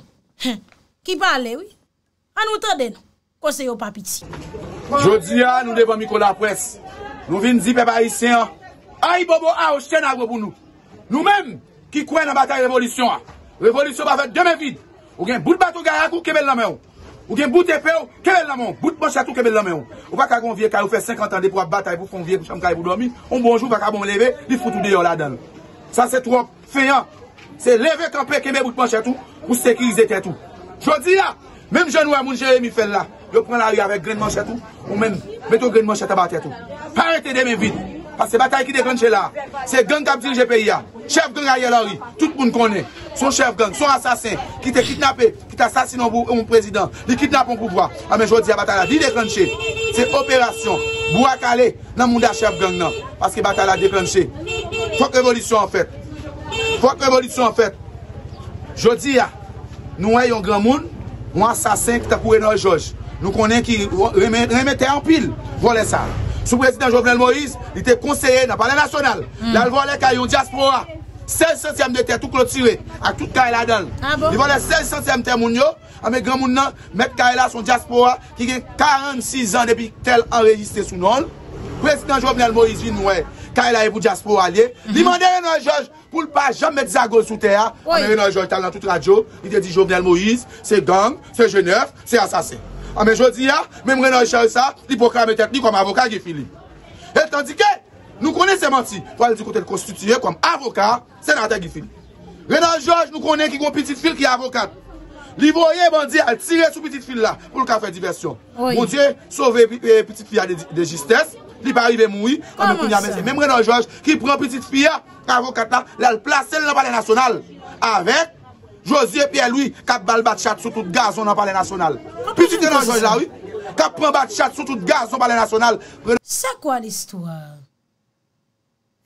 qui parle, oui. An nous tende nou, conseil au papiti. Jodi a nous devant micro la presse. Nous vinn di peuple haïtien, ay bobo a ou chen agro pour nous. Nous-mêmes qui croyons dans bataille révolution. Révolution va faire demain vide. Ou gen bout bateau garakou kebel la main. Ou gen bout épée kebel la main. Bout manche tout kebel la main. Ou pas ka gon vieux ka ou fait cinquante ans de pour bataille pour fon vieux pour chambre pour dormir. On bonjour pas ka bon lever, il faut tout dehors là-dedans. Ça c'est trop feignant. C'est lever camper qui met bout de manche tout pour sécuriser tout. Je dis là, même jeune ou Jérémie fait là, je prends la rue avec grain de manche tout, ou même mettez grain de manche à battre tout. Pas arrêter de me vite. Parce que bataille qui déclenche là, c'est gang qui dirige le pays. Chef gang Ariel Henry, tout le monde connaît. Son chef gang, son assassin, qui t'a kidnappé, qui t'a assassiné un président, qui kidnappe un pouvoir. Ah, mais je dis à Batala, il déclenché. C'est opération. Bouakale, dans le monde à chef gang. Parce que Batala a déclenché. Faut que révolution en fait. Faut que révolution en fait. Je dis à nous, nous avons un grand monde, un assassin qui t'a couru dans le George. Nous connaissons qui remettait en pile, voler ça. Sous le président Jovenel Moïse, il était conseiller dans le palais national. Il a volé Caillon Diaspora. seize centièmes de terre, tout clôturé, avec tout Kaila là-dedans. Il volait seize centièmes de terre, mais grand monde, mettre Kaila son diaspora, qui a quarante-six ans depuis tel enregistré sous nom. Le président Jovenel Moïse, il nous a Kaila est pour diaspora allié. Il m'a dit Renan George pour ne pas jamais mettre Zago sous terre. Renan George est dans toute radio. Il a dit Jovenel Moïse, c'est gang, c'est Genève, c'est assassin. Ah, mais je dis, même Renan Richard, ça, il proclame technique comme avocat Guy Philippe. Et tandis que nous connaissons menti, pour aller du côté de constitué comme avocat, sénateur Guy Philippe. Renan George, nous connaissons qui a une petite fille qui est avocate. L'Ivoirien bandit a tiré sur petite fille là pour le faire diversion. Oui. Mon Dieu, sauver petite fille de, de justesse, il n'est pas arrivé à mourir. C'est même Renan George qui prend petite fille, avocate là, la place dans le palais national avec Joseph Pierre-Louis, qui a pris bat chat sur tout gazon dans le palais national. Puis tu te lances là, oui. Qui a pris bat chat sur tout gazon dans le palais national. C'est quoi l'histoire?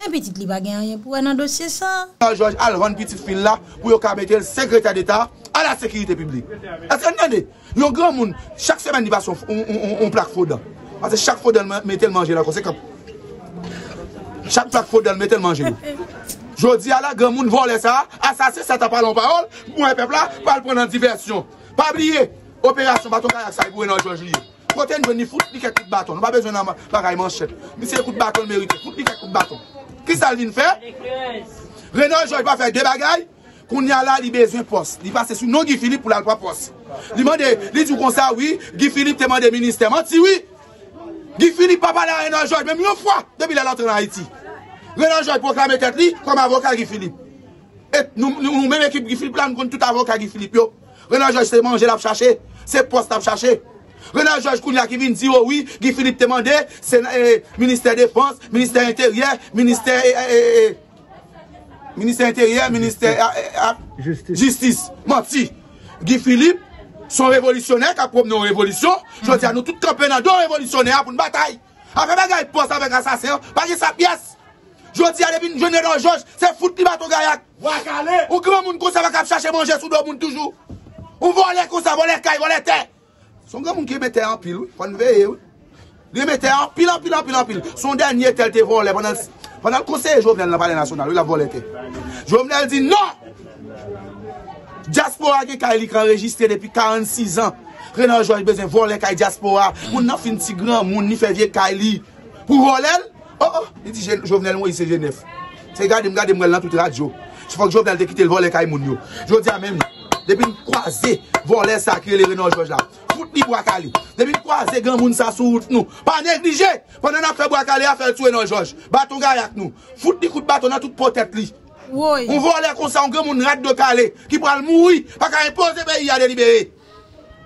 Un petit li bagen rien pour un dossier ça. Georges Alvan petite fille là pour qu'il mette le secrétaire d'État à la sécurité publique. Est-ce que vous entendez? Yon grand monde, chaque semaine il passe on plaque faudant. Parce que chaque faudant mette le manger là, c'est comme. Chaque plaque faudant mette le manger là. Je dis à la grand monde vole ça, assassin ça t'a parlé en parole, pour un peuple là, pas le prendre en diversion. Pas oublier, opération bâton kayak ça pour Renan George. Côté nous ni foot ni quelques coups de bâton, on pas besoin d'un bagaille manchette. Mais c'est coup de bâton mérité, foot ni quelques coups de bâton. Qui ça vient faire? Renan George va faire des bagailles. Qu'on y a là, il besoin poste. Il passe sous non Guy Philippe pour la loi poste. Il demande, il dit comme ça, oui, Guy Philippe te demande ministère. Menti, oui. Guy Philippe pas parlé à Renan George, même une fois, depuis la rentrée en Haïti. Renan George proclame tête li comme avocat Guy Philippe. Et nous, nous, même équipe Guy Philippe là, nous connaissons tout avocat Guy Philippe. Renan George c'est manger la chercher, c'est poste la chercher. Renan Georges Kounia qui vient dire oh oui, Guy Philippe te demande, c'est euh, ministère de la Défense, ministère intérieur, ministère euh, euh, ministère intérieur, ministère euh, euh, justice. justice. Menti. Guy Philippe, son révolutionnaire qui a promené une révolution, mm-hmm. Je dis à nous tous camper dans deux révolutionnaires pour une bataille. Après bagaille poste avec assassin, pas que sa pièce. Je dis à depuis une jeune Renan Georges, c'est foutre qui bat ton gaillac. Ou grand monde comme ça va chercher manger sous deux monde toujours. Ou voler comme ça, voler caille, voler terre. Son grand monde qui mettait en pile, oui, pour nous veiller, oui. Il mettait en pile, en pile, en pile, en pile. Son dernier tel te volé pendant le conseil Jovenel dans le palais national, il a volé. Jovenel dit non! Diaspora qui est enregistré depuis quarante-six ans. Renan George besoin de voler la diaspora. Moun n'a fin petit grand, moun ni fait vieux Kaili. Pour voler, oh oh, il dit Jovenel Moïse c'est Genève. C'est gardé, regardez moi dans toute radio. Il faut que Jovenel te quitte le voler Kaili moun yo. Je dis à même. Depuis une croisée, voler sacré les Renan George là. Fout li Boakali. Depuis croiser grand moun sa sous nous. Pas négliger. Pendant n'a fait Boakali a fait tout Renan George. Bâton gayak nous. Fout li coup de bâton dans toute potette li. Oui. On voler comme ça on grand moun rate de Calais qui pral mourir pas qu'à imposer pays à délibérer.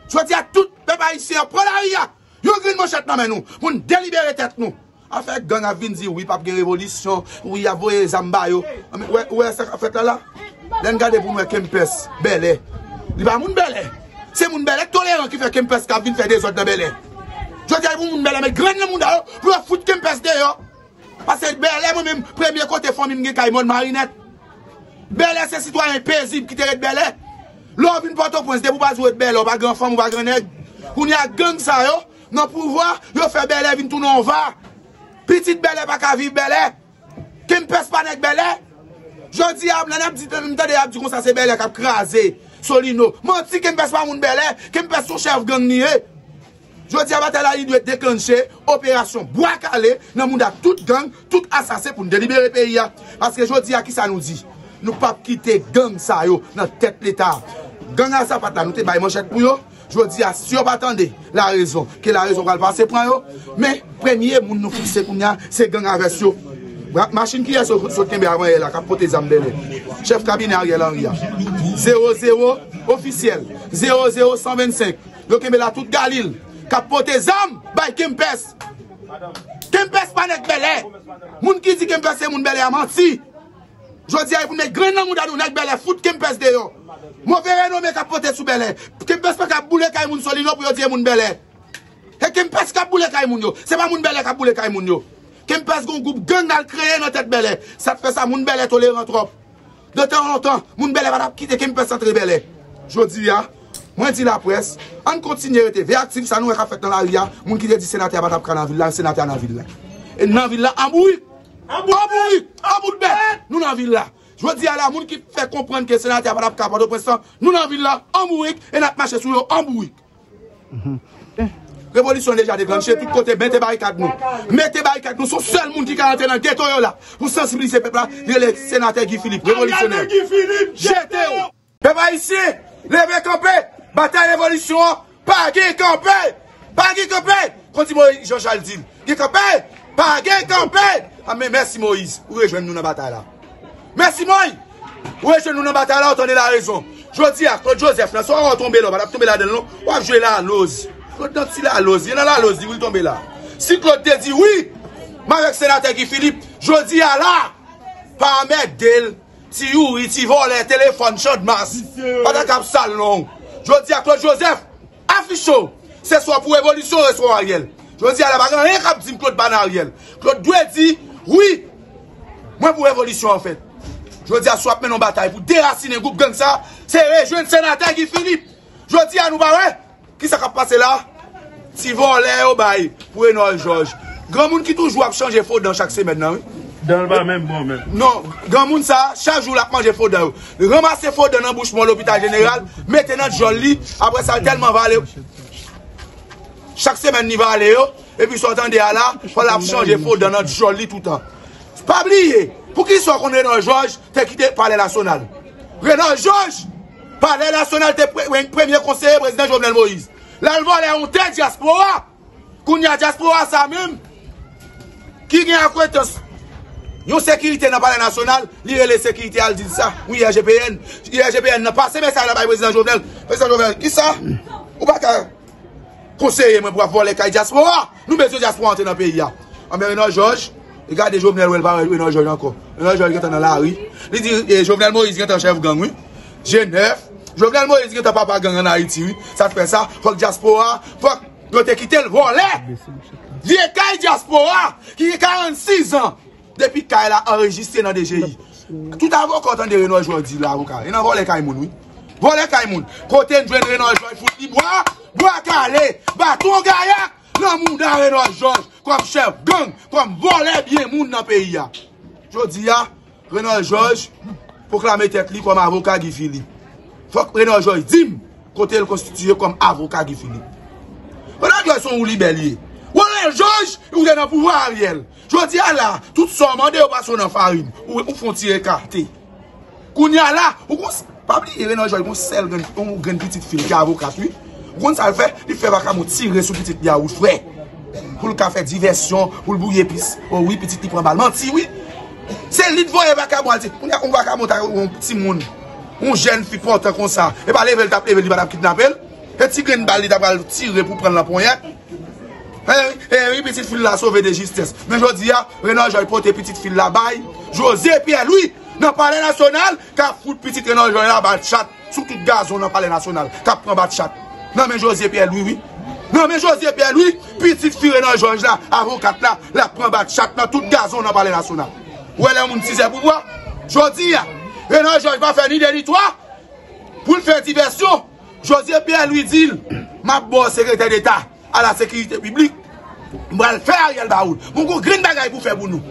Je dis à tout peuple haïtien prend la ria. Yo green manchette nan men nous pour délibérer tête nous. Affaire gang a vinn dire oui pas de révolution, oui a voyer Zamba yo. Ouais ouais ça fait là là. L'en garder pour nous Kempes Bel-Air. Il va moun Bel-Air. C'est mon bel tolérant qui fait Kempes qui vient faire des autres dans Bel-Air. Je dis à mon bel mais grand le monde pour foutre Kempes dehors. Parce que Bel-Air, moi-même, premier côté famille, je suis Marinette. Bel-Air, c'est citoyen paisible qui te Bel-Air. L'homme vient Port-au-Prince, vous ne pouvez pas jouer Bel-Air, pas grand femme, pas grand nègre. Vous avez gang ça, vous avez pouvoir, vous faites Bel-Air, vous tournez en va. Petite Bel-Air, pas qu'à vivre Bel-Air. Kempes pas nègre Bel-Air. Je dis à mon bel-Air, je dis ça, c'est Bel-Air qui a crasé. Solino, menti qui ne passe pas mon Bel-Air, qui ne passe son chef gang nié. Je dis à Batala, il doit déclencher opération bois calé dans monde à toute gang, tout assassin pour nous délibérer le pays. Parce que je dis à qui ça nous dit, nous ne pouvons pas quitter gang ça yo dans tête l'État. Gang à sa patte, nous te baille manchette pour yo. Je dis à si vous attendez la raison, que la raison va le passer pour yo. Mais premier monde nous fixer pour nous, c'est gang avec yo. Machine qui est sur le Kembe avant elle, qui a porté Zambélé. Chef cabinet Ariel Henry. zéro zéro officiel. zéro zéro cent vingt-cinq. Le Kembe là, tout Galil. Qui a porté Zam, by Kempes. Kempes, pas nek Bel-Air. Moun qui dit Kempes, c'est moun Bel-Air a menti. Je dis à vous, les grands noms nous n'ont pas de foot qui me pèse de yo. Mauvais renommé qui a porté sous Bel-Air. Qui me pèse pas qu'à bouler Kaimoun Solino pour dire moun Bel-Air. Et qui me pèse qu'à bouler Kaimoun yo. C'est pas moun Bel-Air qui a boulé Kaimoun yo. Qui me pèse qu'on groupe gang à le créer dans tête Bel-Air. Ça fait ça, moun Bel-Air tolérant trop. De temps en temps, moun Bel-Air va quitter qui me pèse entre Bel-Air. Je dis à moi, dis la presse, on continue à être réactif, ça nous a fait dans la ria. Moun qui dit sénateur va prendre la ville là, sénateur dans la ville là. Et dans la ville là, en bouille. En bout de bête, nous dans la ville là. Je veux dire à la monde qui fait comprendre que le sénateur n'a pas de président, nous dans la ville là, en bourrique, et nous marchons sur eux en bourrique. Révolution déjà déclenchée, tout côté, mettez barricades nous. Mettez barricades nous, c'est le seul monde qui est rentré dans le ghetto là. Pour sensibiliser le peuple là, il est le sénateur Guy Philippe, révolutionnaire. G T O. Peuple ici, levez campé, bataille révolution, pas qui campé, pas qui campé. Continuez, Jean-Charles dit, qui campé, pas qui campé. Ah mais merci Moïse, où est-ce que nous dans la bataille là? Merci Moïse, où est-ce que nous dans la bataille là? Entendez la raison. Je dis à Claude Joseph, là, soit on va tomber là, on va tomber là dedans, on va jouer là à l'ose. Claude dit là à l'ose, il est là à l'ose, il va tomber là. Si Claude dit oui, moi avec sénateur Guy Philippe, je dis à là, par mettre d'elle, si vous, si vous, les téléphones, chaud de masse, pas de cap salon. Je dis à Claude Joseph, affichons, c'est soit pour évolution, c'est soit Ariel. Je dis à la bagarre, rien cap dit Claude Banariel. Claude doit dire, oui, moi pour révolution en fait. Je dis à swap maintenant bataille pour déraciner le groupe gang ça, c'est rejoindre sénateur Guy Philippe. Je dis à nous barrer, qui ça va passer là? Si vous allez au bail pour Renan George. Grand monde qui toujours a changé faute dans chaque semaine non? Dans le bas même bon même. Non, grand monde ça, chaque jour la manger faute dans. Ramasser faute dans l'embouchement l'hôpital général, maintenant joli, après ça tellement va aller. Chaque semaine il va aller yo. Et puis, sortant de là, il faut la changer faute dans notre joli tout le temps. Pas oublier, pour qui soit qu'on est dans Georges, t'es quitté par les nationales. Renan Georges, par les nationales, t'es premier conseiller président Jovenel Moïse. Là, il va aller en tête diaspora. Qu'on y a diaspora, ça même. Qui gagne à quoi? Yon sécurité dans le palais national, lire les sécurités, elle dit ça. Oui, il G P N. Il G P N n'a pas ce message là-bas, président Jovenel. Président Jovenel, qui ça? Ou pas conseiller pour avoir les cas diaspora. Nous mettons diaspora dans le pays. En Renan Georges, regardez Jovenel Moïse, Renan Georges encore. Renan Georges est dans la rue. Il dit Jovenel Moïse est un chef gang, oui. G neuf. Jovenel Moïse est un papa gang en Haïti, oui. Ça fait ça. Faut que diaspora, faut que tu quittes le volet. Il y a un diaspora qui a quarante-six ans depuis qu'il a enregistré dans D G I. Tout avant qu'on entend Renan Georges dit là, il a volé Kaimoun, oui. Volé Kaimoun. Côté de Renan Georges, il faut boire. Bois calé, bâton gaillac, le monde dans Renan Georges, comme chef gang, comme voler bien monde dans le pays. Je dis à Renan Georges, proclamer tête li comme avocat Guy Philippe. Faut que Renan Georges dise, côté le constitué comme avocat Guy Philippe. Renan Georges sont ou libellés. Renan Georges, vous êtes dans le pouvoir Ariel. Je dis à là, tout ça, mandé ou passe dans la farine, ou font tirer carté. Kounia là, ou pas oublier Renan Georges, on sel, on gagne petite fille qui avocat, oui. Quand ça le fait, il fait pas comme tirer sur petite lia ou frère. Pour le café diversion, pour le bouillir épice. Oh oui, petite li prend balle. Menti oui. C'est lui de voir va comme dire, on va comme monter un petit monde. Un jeune fille portant comme ça. Et pas lever le taper, il va kidnapper. Et petit grain balle, il va tirer pour prendre la poignette. Eh oui, petite fille la sauver de justesse. Mais je dis à Renan Georges porter petite fille la baille. Joseph Pierre-Louis dans le palais national, qu'a foutre petite Renan Georges la batte chat sous toute gazon dans le palais national. Qu'a prend batte chat. Non mais Joseph Pierre-Louis, oui. Non mais Joseph Pierre-Louis, petite fille Renan Georges là, avocate là, la prend bat chat dans tout gazon dans le palais national. Où est le monde si c'est pour moi? Jodi, Renan Georges va faire ni de ni toi. Pour le faire diversion, Joseph Pierre-Louis dit, ma bonne secrétaire d'État à la sécurité publique, je vais le faire Ariel Baoul. Mon gros green bagaille pour faire pour nous.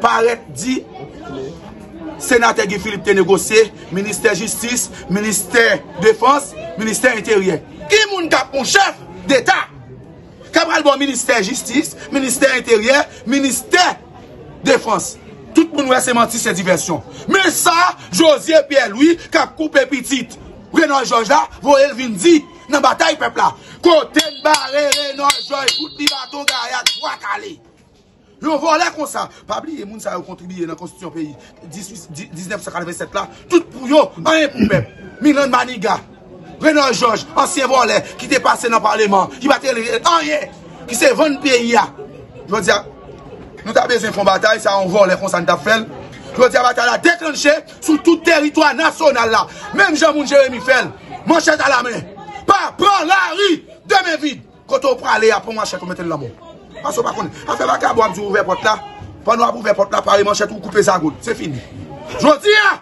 Paraît dit, sénateur Guy Philippe te négocié, ministère justice, ministère défense, ministère intérieur. Qui moun kap mon chef d'État? Kapral bon ministère justice, ministère intérieur, ministère défense. Tout moun wè se menti se diversion. Mais ça, Joseph Pierre-Louis, kap coupe petite. Renan Georges là, voyez vin di nan bataille peuple là. Côté barré Renan Georges, tout li baton gayak, droit calé. Yo volé comme ça. Pas oublier moun sa yo contribuer dans constitution pays dix-neuf cent quatre-vingt-sept là, tout pour yo, rien pour peuple. Milan Maniga Renan Georges, ancien voleur, qui était passé dans le Parlement, qui va télé rien, qui s'est vendu pays. Je veux dire, nous avons besoin de faire une bataille, ça on vole, on s'en fait. Claude Joseph a déclenché sur tout territoire national là. Même Jean-Moun Jérémie Fell, manchette à la main. Pas prendre la rue de mes vides. Quand on prend aller après manchette, on mettait le l'amour. Parce qu'on ne fait pas qu'à boire, ouvrir porte là. Pendant qu'on ouvre porte là, Paris manchette ou couper sa goutte. C'est fini. Je dis,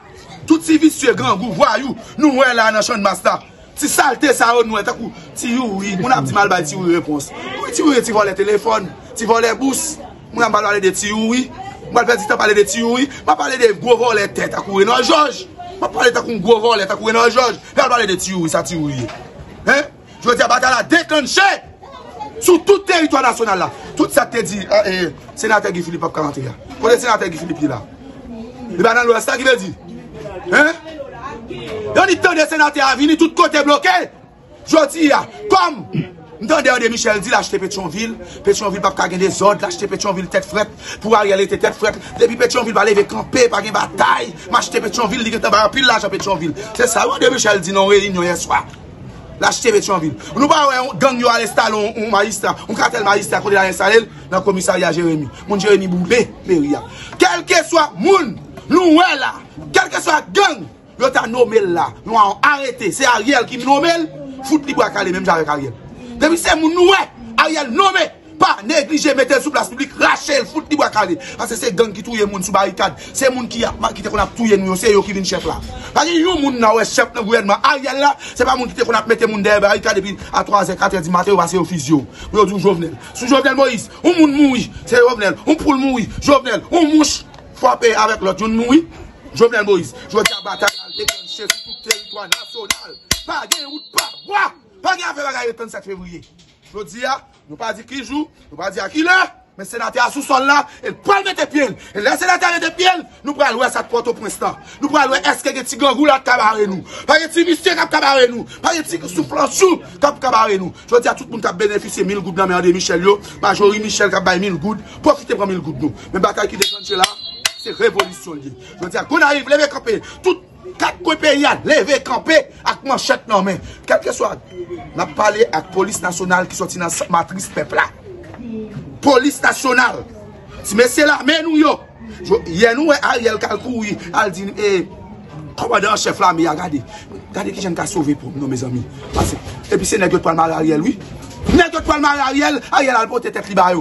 tout si vicieux, grand goût, voyou, nous, nous, là, dans le champ de master. Si saleté, ça, on nous, tout si oui, on a dit mal, bah, si oui, réponse. Oui, si oui, tu vois les téléphones, tu vois les bourses. On a parlé de si oui. On va parler de si oui. On va parler de gros volets, tête, à courir, non, Georges. On va parler de gros volets, à courir, non, Georges. On va parler de si oui, ça, si oui. Hein? Je veux dire, bataille a déclenché sur tout territoire national là. Tout ça te dit, sénateur Guy Philippe, quarante là. Quand le sénateur Guy Philippe là? Et bien, dans l'Ouest, ça qui veut dire? Hein? Dans le temps des sénateurs à venir, tout côté bloqué. Je dis, comme dans André Michel dit, l'acheter Pétion-Ville, Pétion-Ville pas gagner des ordres, l'acheter Pétion-Ville tête frette, pour Ariel était tête frette. Depuis Pétion-Ville va lever camper, pas gagner bataille, m'acheter Pétion-Ville, il y a un pile l'argent Pétion-Ville. C'est ça, André Michel dit, non, réunion hier soir. L'acheter Pétion-Ville. Nous pas un gang qui a installé un magistrat, un cartel magistrat qu'on a installé dans le commissariat Jérémie. Mon Jérémie Boubé, Méria. Quel que soit moun, nous là, quel que soit gang, nous avons nommé là, nous avons arrêté. C'est Ariel qui nous nomme, fout libre à Calais, même avec Ariel. Depuis c'est mon noué, Ariel nommé, pas négliger, mettez sous place publique, Rachel, fout libre à Calais. Parce que c'est gang qui touille moun sous barricade, c'est moun qui a qui qu'on a touillé nous, c'est eux qui viennent chef là. Parce que yon moun na ouais chef dans gouvernement, Ariel là, c'est pas moun qui qu'on a mettre moun derrière barricade depuis à trois heures, quatre heures du matin, on va se physio. Vous dites Jovenel, sous Jovenel Moïse, on moun mouri, c'est Jovenel, on poule mouri, Jovenel, on mouche, frappé avec l'autre, on mouri. Jovenel Moïse, je veux dire, bataille a déclenché sur tout territoire national. Pas de route, pas de bois. Pas de affaire le trente-sept février. Je veux dire, nous pas dire qui joue, nous pas dire qui là. Mais le sénateur a sous-sol là, il parle de tes pieds. Et le sénateur de tes pieds, nous prenons l'ouest à Port-au-Prince. Nous prenons l'ouest, est-ce que les petits gangs là cabaret nous? Pas les petits messieurs qui cabaret nous? Pas les petits soufflants sous qui cabaret nous? Je veux dire, tout le monde qui a bénéficié mille gouttes dans la André Michel, Majorie Michel qui a mille gouttes, profitez pour mille gouttes nous. Mais bataille qui déclenche là, c'est révolutionnaire. Je veux dire, qu'on arrive, levez camper. Toutes quatre coins pays, levez camper avec manchette non mais. Quel que soit, on a parlé avec la police nationale qui sortit dans la matrice peuple là. Police nationale. Si messieurs là, mais nous, yo. Hier, nous, Ariel Kalkoui, elle dit, eh, commandant chef là, mais regardez. Regardez qui j'aime qu'à sauver pour nous, mes amis. Et puis c'est n'importe quoi le mal Ariel, oui. N'importe quoi le mal Ariel, Ariel a le porté tête libérale.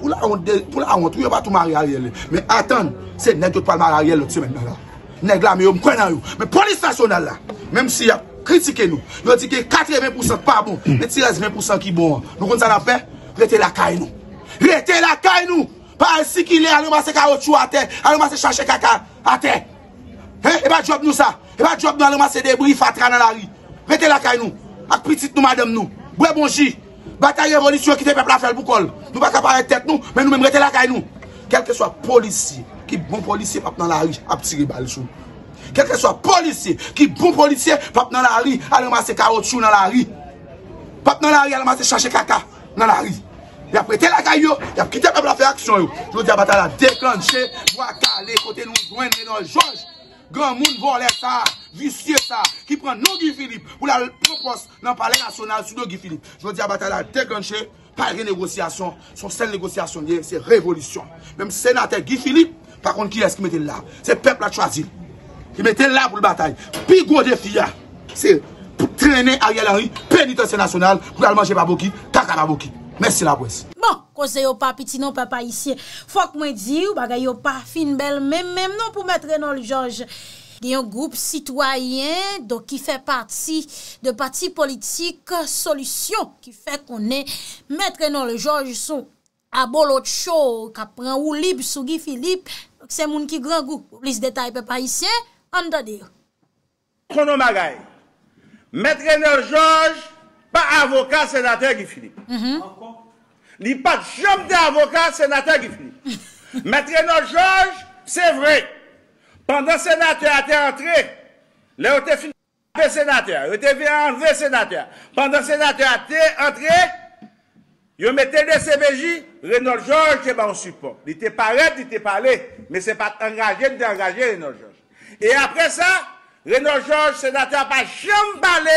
Pour la honte, pour la honte, pas tout marié Ariel. Mais attends, c'est n'est pas marié Ariel l'autre semaine là. N'est là, mais on connaît nous. Mais police nationale là, même si a critiqué nous, ils ont dit que quatre-vingts pour cent pas bon, mais si vingt pour cent qui bon, nous comptons ça la paix, restez la caille nous. Restez la caille nous. Pas si qu'il est, allons passer caoutchouc à terre, allons passer chercher caca à terre. Et pas job nous ça, et pas job nous allons passer débris, fatra dans la rue. Restez la caille nous, avec petite nous madame nous, bois bon jus. Bataille révolution qui te peuple à faire pour col. Nous pas capable de tête nous, mais nous même rester la caille nous. Quel que soit policier, qui bon policier pas dans la rue, à tirer balle sous. Quel que soit policier, qui bon policier pas dans la rue, à ramasser caoutchouc dans la rue. Pas dans la rue, à ramasser chercher caca dans la rue. Il a prêté la caille, il a quitté peuple à faire action yo. Je dis à bataille a déclenché, moi calé côté nous joindre Renan George. Grand monde volé ça, vicieux ça, qui prend non Guy Philippe pour la propose dans le palais national sous Guy Philippe. Je veux dire, bataille a déclenché par une négociation. Son seule négociation, c'est révolution. Même sénateur Guy Philippe, par contre, qui est-ce qui mettait là? C'est le peuple qui a choisi. Qui mettait là pour la bataille. Puis gros défi, c'est pour traîner Ariel Henry, pénitentiaire nationale, pour aller manger baboki, caca baboki. Merci la presse. Bon, cause yo pas petit non papa ici. Faut que moi dire ou bagay yo pas fin belle même même non pour mettre Renan George. Il y a un groupe citoyen donc qui fait partie de parti politique Solution qui fait qu'on est mettre Renan George son abolot show qui prend ou libre sous Guy Philippe. C'est moun qui grand goût. Plus détail papa ici, entendez. Kono bagay. Mettre Renan George pas avocat sénateur Guy Philippe. Mm-hmm. Il n'y a pas de chambre d'avocat sénateur Guy Philippe. Maître Renan George, c'est vrai. Pendant que sénateur était entré, il était fini de sénateur, il était enlevé sénateur. Pendant que sénateur était entré, il mettait des C B J, Renan George était en support. Il était paraître, il était parlé, mais ce n'est pas engagé, il était engagé Renan George. Et après ça, Renan George, sénateur, n'a pas jamais parlé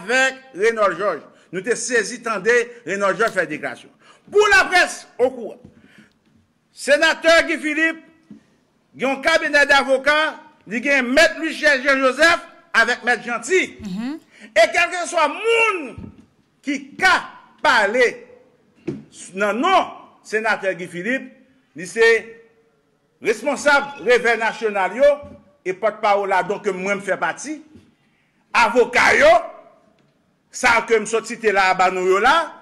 avec Renan George. Nous te saisi, tendez, Renan George fait déclaration. Pour la presse, au courant, sénateur Guy Philippe, il y a un cabinet d'avocats, il y a un maître Michel Joseph avec maître Gentil. Mm-hmm. Et quel que soit le monde qui a parlé, non, non, sénateur Guy Philippe, il est responsable réveil national et porte-parole là, donc moi je fais partie, avocat yo, ça que je suis cité là, là,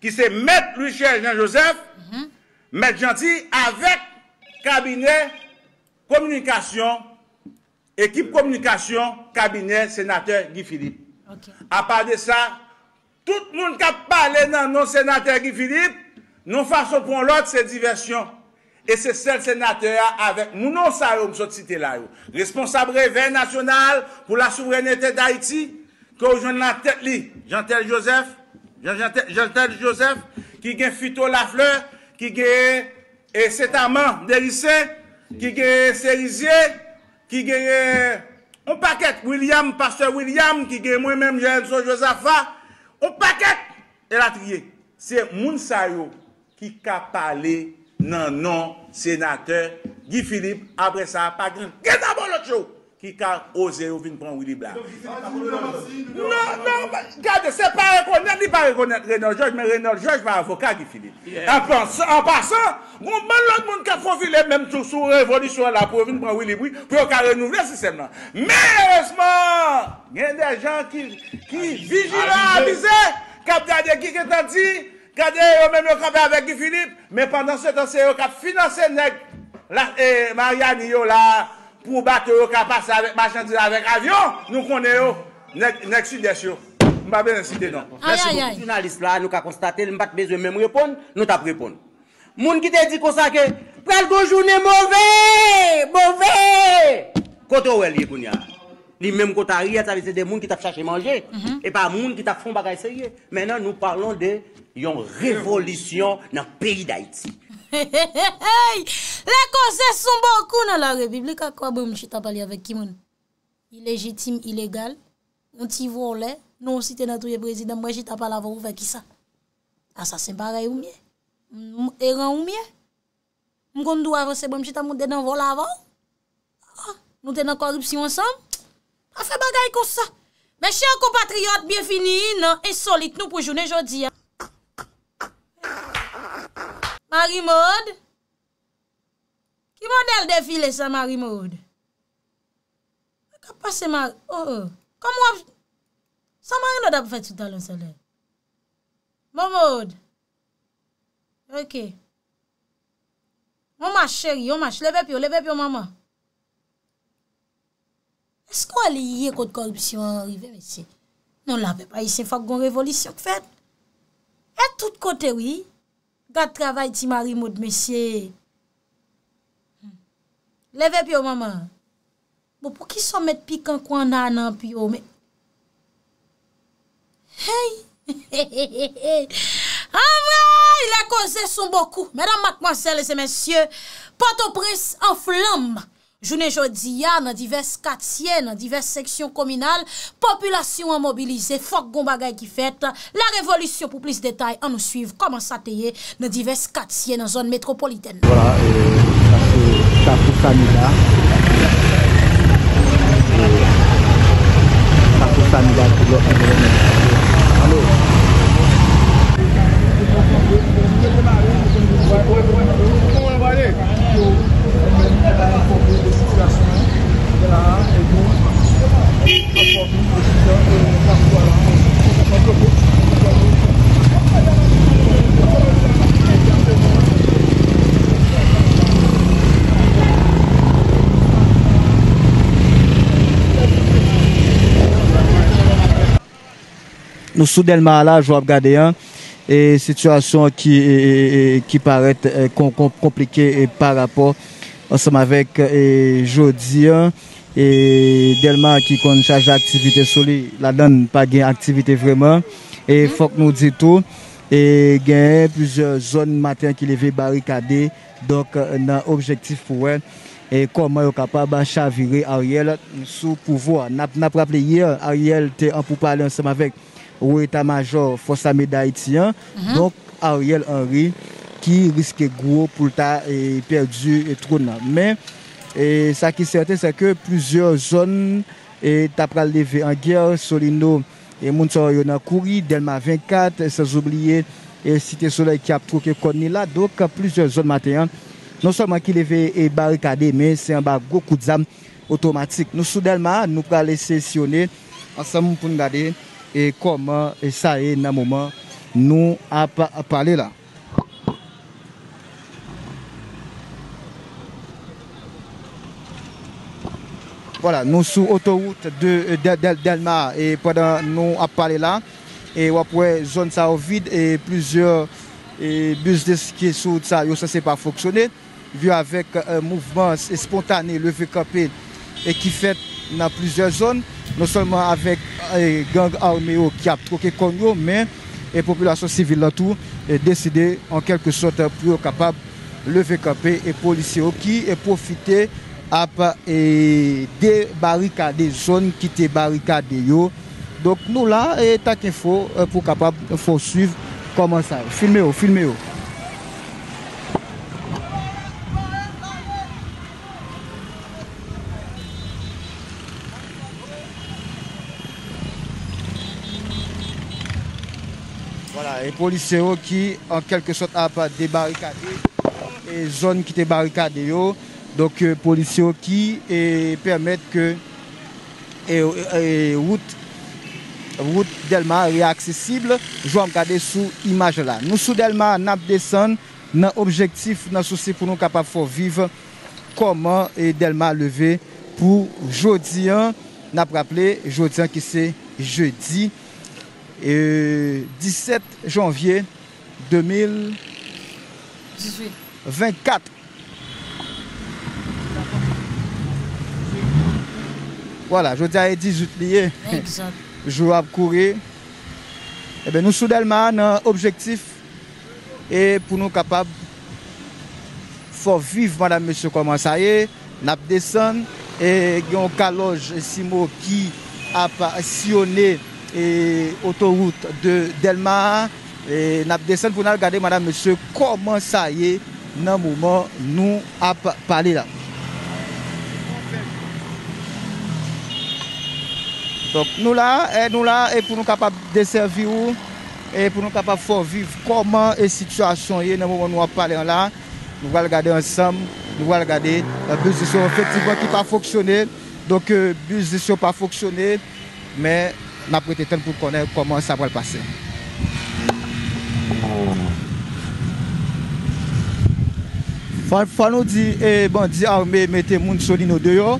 qui c'est maître Michel Jean-Joseph, mm-hmm. maître Gentil avec cabinet communication, équipe communication, cabinet sénateur Guy Philippe. Okay. À part de ça, tout le monde qui a parlé dans nos sénateurs Guy Philippe, nous faisons pour l'autre, c'est diversion. Et c'est celle sénateur avec nous, non, ça, nous sommes cités là. Responsable réveil national pour la souveraineté d'Haïti, que nous avons la tête, Jean-Tel Joseph, Jean-Tel Joseph, qui gagne Fito Lafleur, qui gagne et cet amant Dérissé, qui gagne Cerisier, qui gagne un paquet, William, Pasteur William, qui gagne moi-même, Jean-Tel Josapha, un paquet, et la trier. C'est Mounsayo qui a parlé non, non, sénateur Guy Philippe, après ça, pas grand. Qu'est-ce que c'est l'autre chose qui a osé venir prendre Willy Blanc? Non, non, regardez, c'est pas reconnaître, il ne pas reconnaître Renan George, mais Renan George va avocat Guy Philippe. En passant, on a l'autre monde qui a profilé même sous la révolution là pour venir prendre Willy Blanc, pour renouveler le système. Mais heureusement, il y a des gens qui vigilent à aviser, qui ont dit, qui ont dit, regardez, vous même vous campez avec Guy Philippe, mais pendant ce temps, c'est vous qui financez eh, Marianne là, pour battre, vous qui passez avec marchandise, avec avion. Nous connaissons, nous sud-est. Je ne vais pas l'inciter, non. Merci beaucoup. Les journalistes là, nous avons constaté, nous n'avons pas besoin de même répondre, nous avons répondu. Les gens qui te disent comme ça, que le journée mauvais, mauvais. Quand on est là, les mêmes côté arrière, ça veut dire des gens qui t'ont cherché à manger, et pas des gens qui t'ont fait des choses sérieuses. Maintenant, nous parlons de une révolution dans le pays d'Haïti. Les conseils sont beaucoup dans la République. À quoi bon, je t'ai parlé avec qui? Illégitime, illégal, on t'y voit, non, si t'es notre président, moi, je t'ai parlé avant ouvert qui ça? Assassin pareil ou mieux? Errant ou mieux? M'gon doit avancer, bon, je t'ai monté dans le vol avant? Nous t'es dans la corruption ensemble? On fait bagaille comme ça. Mes chers compatriotes, bien finis, non, insolite nous pour journée aujourd'hui. Marie-Maud? Qui modèle défilé ça, Marie-Maud? Qu'est-ce qui passe, Marie? Oh, comment? Ça, Marie-Maud a fait tout à l'heure, celle-là. Maud? Ok. On marche, chérie, on marche. Levez-vous, levez-vous, maman. Est-ce qu'on est lié contre la corruption arrivée, monsieur? Non, là, pas ici, il faut qu'on révolution faite. Et tout côté, oui. Gat travail ti Marie-Maud, monsieur. Levez pio, maman. Bon, pour qui sont mettre piquant quoi nan nan pio, mais. Hey! En vrai, la cause sont beaucoup. Mesdames, mademoiselles et messieurs, Port-au-Prince en flamme. Journée jodi a dans divers quartiers, dans diverses sections communales, population mobilisée, fòk gon bagay qui fait la révolution. Pour plus de détails, on nous suivre comment ça teye dans divers quartiers dans zone métropolitaine. Voilà, et ça pour Samida. Ça pour Samida pour l'environnement. Nous sous Delmas là, je vais regarder un. Et situation qui, qui paraît compliquée par rapport ensemble avec eh, Jodi et Delmas qui compte charge d'activité solide, la donne pas gain activité vraiment et faut que nous dit tout et gain plusieurs zones matin qui levé barricadé donc dans objectif pour elle et comment est capable chavirer Ariel sous pouvoir n'a n'a rappelé hier Ariel était en pour parler ensemble avec ou état-major force armée d'Haïtien donc Ariel Henry qui risque gros pour le perdu et trop. Mais et ça qui est certain, c'est que plusieurs zones et après levé en guerre, Solino et Montanayo dans Kouri, Delmas vingt-quatre, sans oublier et Cité Soleil qui a trouvé Konni là. Donc plusieurs zones matin, non seulement qui levé et barricadé, mais c'est un bas gros coup de zame automatique. Nous sous Delmas, nous allons les sessionner ensemble pour nous regarder et comment et ça est dans le moment nous a parlé là. Voilà, nous sous autoroute de, de, de, de Delmas et pendant nous à parler là et on pourrait zone ça au vide et plusieurs et bus de ski sous ça ça c'est pas fonctionné vu avec un mouvement spontané levé campé et qui fait dans plusieurs zones non seulement avec euh, gang armé qui a troqué Congo mais et population civile autour et décidé en quelque sorte pour capable lever campé et policiers qui est profité à débarricader des zones qui étaient barricadées. Donc nous là, et tant qu'il faut, pour capable faut suivre comment ça. Filmez-vous, filmez-vous. Voilà, les policiers qui en quelque sorte a débarricadé les zones qui étaient barricadées. Donc, euh, policiers qui et permettent que et, et, route, route Delmas est accessible. Je vais regarder sous image là. Nous sous Delmas, nous descendons, dans objectif, dans souci pour nous capables de vivre comment et Delmas levé pour jeudi. Nous avons rappelé jeudi qui c'est jeudi euh, dix-sept janvier deux mille vingt-quatre. Voilà, je dis à dix-huit juillet, je vais courir. Eh bien, nous sommes dans l'objectif et pour nous capables, faut vivre, madame, monsieur, comment ça y est, nous descendons et nous avons un calage qui a sillonné l'autoroute de Delmas. Et nous descendons pour nous regarder, madame, monsieur, comment ça y est, dans le moment où nous avons parlé là. Donc nous là, et nous là, et pour nous capables de servir, et pour nous capables de vivre comment la situation est, dans le moment où nous parlons là, nous allons regarder ensemble, nous allons regarder la bus effectivement qui n'a pas fonctionné, donc la bus n'a pas fonctionné, mais nous avons pris le temps pour connaître comment ça va le passer. Il faut nous dire, eh, bandits armés, mettez les gens Solino dehors,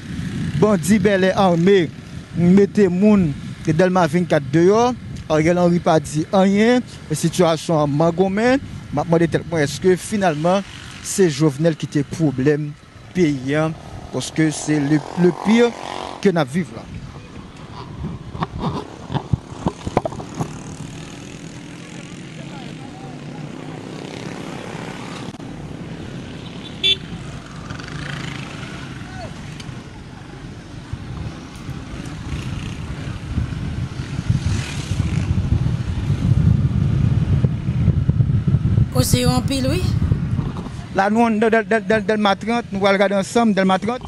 bandits Bel-Air armés. Mettez moun que Delmas vingt-quatre dehors, Ariel Henry pas dit rien, situation en Mangomé, m'a demandé tellement est-ce que finalement c'est Jovenel qui était problème payant parce que c'est le, le pire que nous vivons là. C'est en pile, oui. Là, nous, on est dans Delmas trente, nous allons regarder ensemble Delmas trente.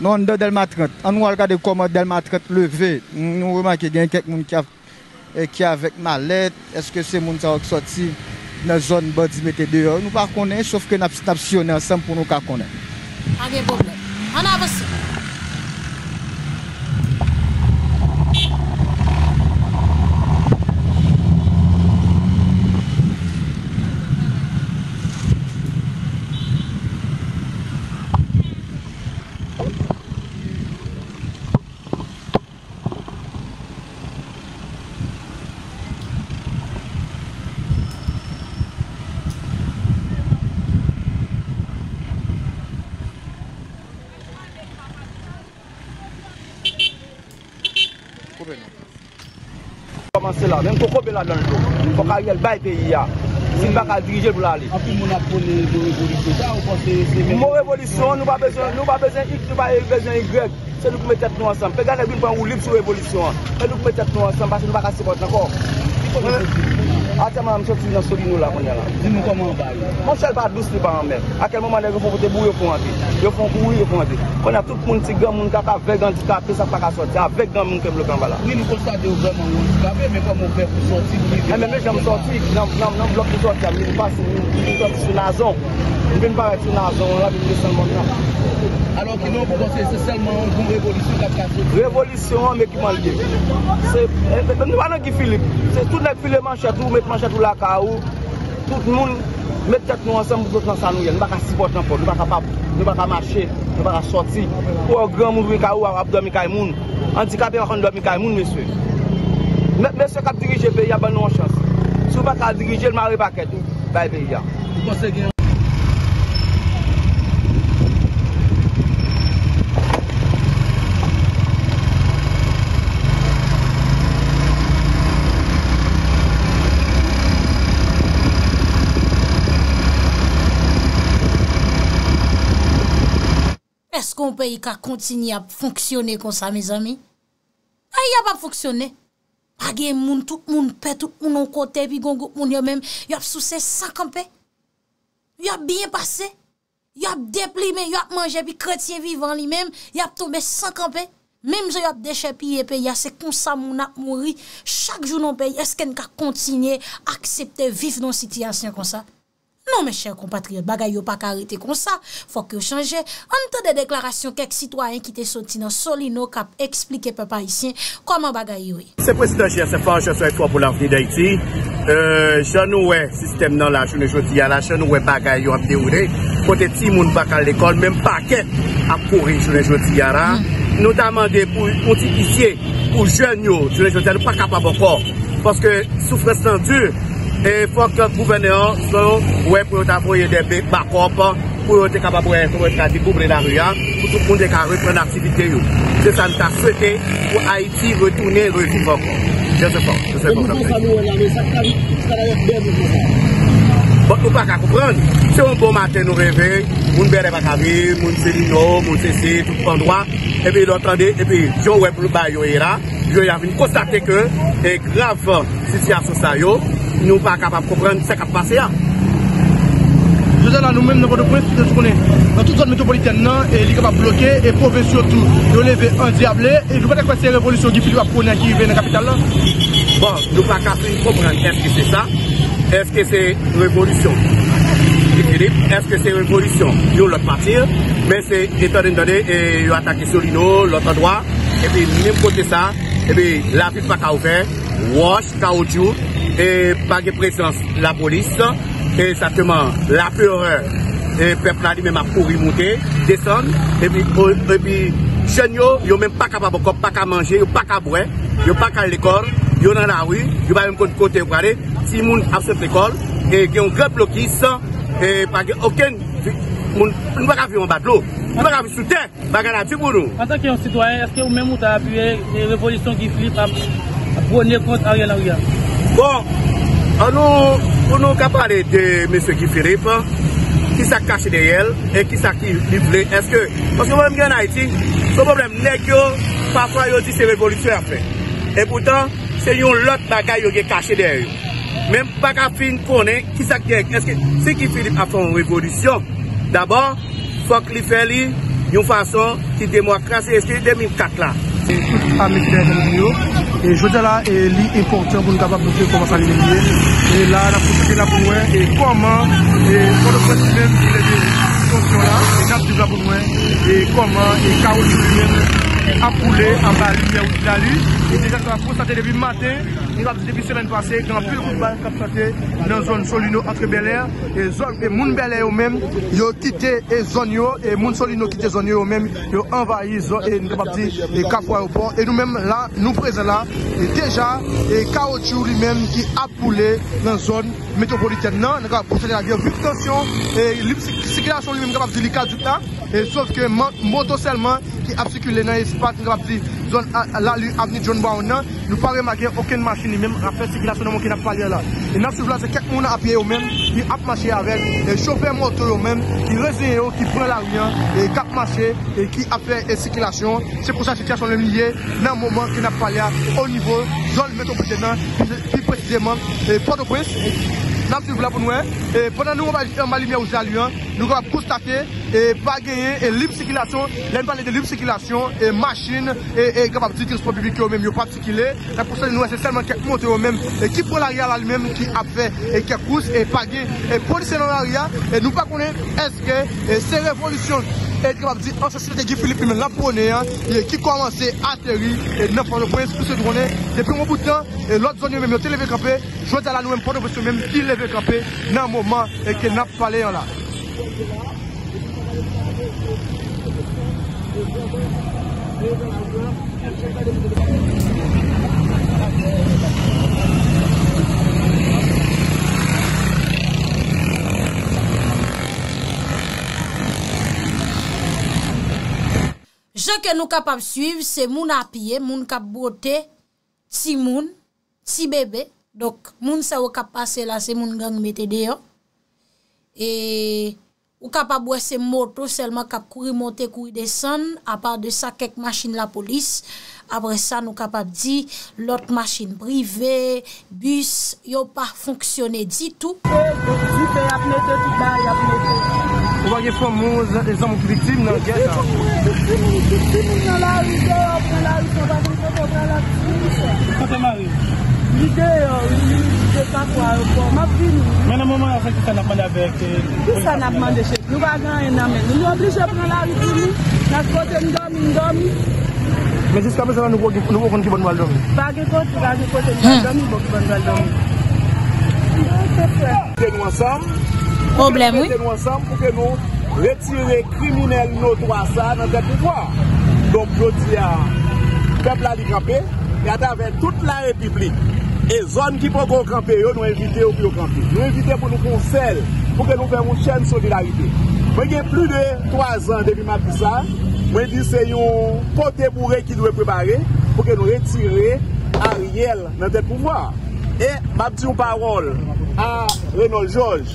Nous, on est dans Delmas trente. On va regarder comment Delmas trente levé. Nous remarquons qu'il y a quelqu'un qui est avec mallette. Est-ce que c'est mon gens qui sont sortis dans la zone bandit mettez dehors? Nous ne connaissons pas, sauf que nous abstentionnons ensemble pour nous connaître. Pas de problème. On avance. Même pour qu'on là dans le dos, pour qu'Ariel baille pays, si nous ne pas diriger pour aller. Mon révolution, nous pas besoin, nous pas besoin X, nous pas besoin Y. c'est nous qui mettons nous ensemble. Les gars, nous prenons libre sur l'évolution. C'est nous qui mettons nous ensemble parce que nous ne pouvons pas se encore. Attends, je suis dans Solino là. Dis-nous comment on parle. Mon seul pas douce, pas en mer. À quel moment ils font voter pour eux, ils font entrer. Ils font courir, ils font entrer. On a tout le monde qui grand monde qui a avec handicapé, ça ne peut pas sortir. Avec grand monde qui est bloqué en bas là. Oui, nous constatons vraiment handicapé, mais comment on fait pour sortir? Mais même quand je sortis, dans le bloc de sortie, je ne passe sur la zone. Je ne vais pas être sur la zone là, je vais seulement là. Alors que nous, c'est seulement une révolution qui a cassé. Révolution, mais qui m'a lié. C'est nous, Guy Philippe. C'est tout le filet manchette, tout mettre manchette, tout la caou. Tout le monde met tête nous ensemble, nous autres dans sa nouille. Nous ne pouvons pas supporter encore, nous ne pouvons pas nous pas marcher, nous ne pouvons pas sortir. Pour grand monde, caou, à dormir caille moun. Handicapé, on dormir caille moun, monsieur. Monsieur qui a dirigé le pays, il y a une chance. Si vous ne pouvez pas diriger le mari paquet, vous allez payer. Est-ce qu'on peut continuer à fonctionner comme ça, mes amis? Ah, il n'y a pas fonctionné. Pas de monde, tout le monde paie, tout le monde en côté, puis il y a même, il y a souci sans camper. Il y a bien passé. Il y a déplimé, il y a mangé, puis chrétien vivant lui-même, il y a tombé sans camper. Même si il y a déchiré, il y a c'est comme ça, mon a mouru. Chaque jour, on paye. Est-ce qu'on peut continuer à accepter, vivre dans une situation comme ça? Non, mes chers compatriotes, bagay yo pas arrêté comme ça, faut que changer. En temps de déclaration, quelques citoyens qui étaient sortis dans Solino cap expliquer peuple haïtien comment bagay yo. C'est président cher, c'est pas cher soit pour l'avenir d'Haïti. Euh, je nous ouais, système dans la journée aujourd'hui à la chaîne ouais bagay yo a déroulé. Côté ti moun pas à l'école, même paquet a courir journée aujourd'hui à là, notamment des pour pontificier pour jeunes yo, journée aujourd'hui pas capable encore parce que souffrance dure. Et il faut que le gouverneur soit pour des backups, pour être capable de couvrir la rue, pour tout le monde reprendre l'activité. C'est ça que nous avons souhaité pour Haïti retourner, revivre encore. Je ne sais pas. Je ne sais pas. Nous ne pouvons pas comprendre. Si un bon matin nous réveillons, nous ne pouvons pas vivre, nous Solino, nous ceci, tout endroit. Et puis l'entendez, et puis je vais pour le bail là. Je vais constater que c'est grave situation ça. Nous ne sommes pas capables de comprendre ce qui a passé. Nous sommes nous-mêmes dans le Port-au-Prince, nous sommes dans toute zone métropolitaine, et nous sommes bloqués et pauvres surtout. Nous lever un diable et nous ne pouvons pas faire la révolution qui est dans la capitale. Bon, nous ne sommes pas capables de comprendre est-ce que c'est ça, est-ce que c'est une révolution. Est-ce que c'est une révolution? Nous l'autre parti, mais c'est étant donné et nous attaquons Solino, l'autre endroit, et puis même côté ça, et puis la ville n'a pas ouvert, wash, caoutchouc. Et pas de présence la police, et exactement la peur, et le peuple a lui-même a couru monter, descendre, et puis les jeunes, ils sont même pas capables de pas manger, ils sont pas capables de ils sont pas capables de l'école, ils sont dans la rue, ils sont pas même de côté, si les gens sortent de l'école, et ils ont un grand bloqué, et pas aucun. Nous ne pouvons pas vivre en bas de l'eau, nous ne pouvons pas vivre sous terre, nous ne pouvons pas vivre pour nous. En tant que citoyen, est-ce que vous-même vous avez appuyé les révolutions qui flippent à prôner contre Ariel Henry? Bon, alors, on nous a parlé de M. Guy Philippe, qui s'est caché derrière et qui s'est livré. Est-ce que, parce que moi-même en Haïti, ce problème n'est que parfois ils disent c'est révolution après. Et pourtant, c'est une autre bagaille qui est cachée derrière. Même pas qu'à fin connaît qui s'est caché. Est-ce que si Guy Philippe a fait une révolution, d'abord, il faut qu'il fasse une façon qui démocratie. Est-ce que deux mille quatre là? Et toute famille qui est dans et je dis là, c'est important pour nous capables de comment ça l'éliminer. Et là, la possibilité là pour nous, et comment, et pour le président, il est des fonctions là, et j'appuie là pour nous, et comment, et Carroll lui-même, a poulé, en bas, il a lu, et déjà, ça va constater depuis le matin, il a depuis semaine passée, quand plus de balles capté dans la zone Solino entre Bel-Air, et zone de Bel-Air eux-mêmes, ils ont quitté les zones, et les Solino quitté les zones eux-mêmes, ils ont envahi les zones, et nous avons dit, et Carrefour aéroport, et nous-mêmes là, nous présents là, et déjà, et Caoutchouc lui-même qui a poulé dans la zone métropolitaine. Non, nous avons procédé à la vive tension et la circulation lui-même est capable de l'I C A du temps. Sauf que moto seulement qui a circulé dans l'espace, nous avons dit zone là, avenue John Brown, nous pas remarqué aucune machine, même à faire circulation de qui n'a pas là. Et dans ce là, c'est quelqu'un qui a appuyé eux-mêmes, qui a marché avec, les chauffeurs moto eux-mêmes, qui résident, qui prennent la rue, et qui a marché, et qui a fait circulation. C'est pour ça que la situation est liée, dans le moment qui n'a pas là, au niveau de la zone métropolitaine, plus précisément, Port-au-Prince. Et pendant nous, on va lumière aux alliés, nous allons constater et pas gagner et libre circulation. Là, on parle de libre circulation et machine et capable de transport public eux-mêmes, ils particulier. C'est pour ça que nous, c'est seulement quelques motos eux-mêmes et qui prend l'arrière elle-même, qui a fait et qui a poussé et pas gagné. Et pour le dans l'arrière, et nous ne connaissons pas est-ce que ces révolutions. Et qui va dire en société Guy Philippe la première qui commence à atterrir et neuf ans de prince pour se tourner depuis un bout de temps et l'autre zone même qui levé campé je vais à la même porte parce que même qui levé campé dans un moment et qui n'a pas parlé là. Ce que nous capable suivre c'est moun à pied, moun cap boté, si moun, si bébé. Donc moun ça ou cap passer là c'est moun gang metté dehors. Et ou capable boire ces motos seulement cap courir monter, courir descendre à part de ça quelques machines la police. Après ça nous capable dire l'autre machine privée, bus, yo pas fonctionner du tout. On va dire que les hommes victimes dans la guerre. Mais jusqu'à présent, nous avons dit que problème, oui. Nous ensemble pour que nous retirions les criminels notoires dans notre pouvoir. Donc, je dis à le peuple à camper, et à travers toute la République, et zone qui peuvent camper, nous invitons pour camper. Nous invitons pour nous conseiller, pour que nous fassions une chaîne de solidarité. Moi, j'ai plus de trois ans depuis ma vie, moi, je dis c'est un côté bourré qui doit préparer pour que nous retirions Ariel dans notre pouvoir. Et, je dis une parole à Renan George.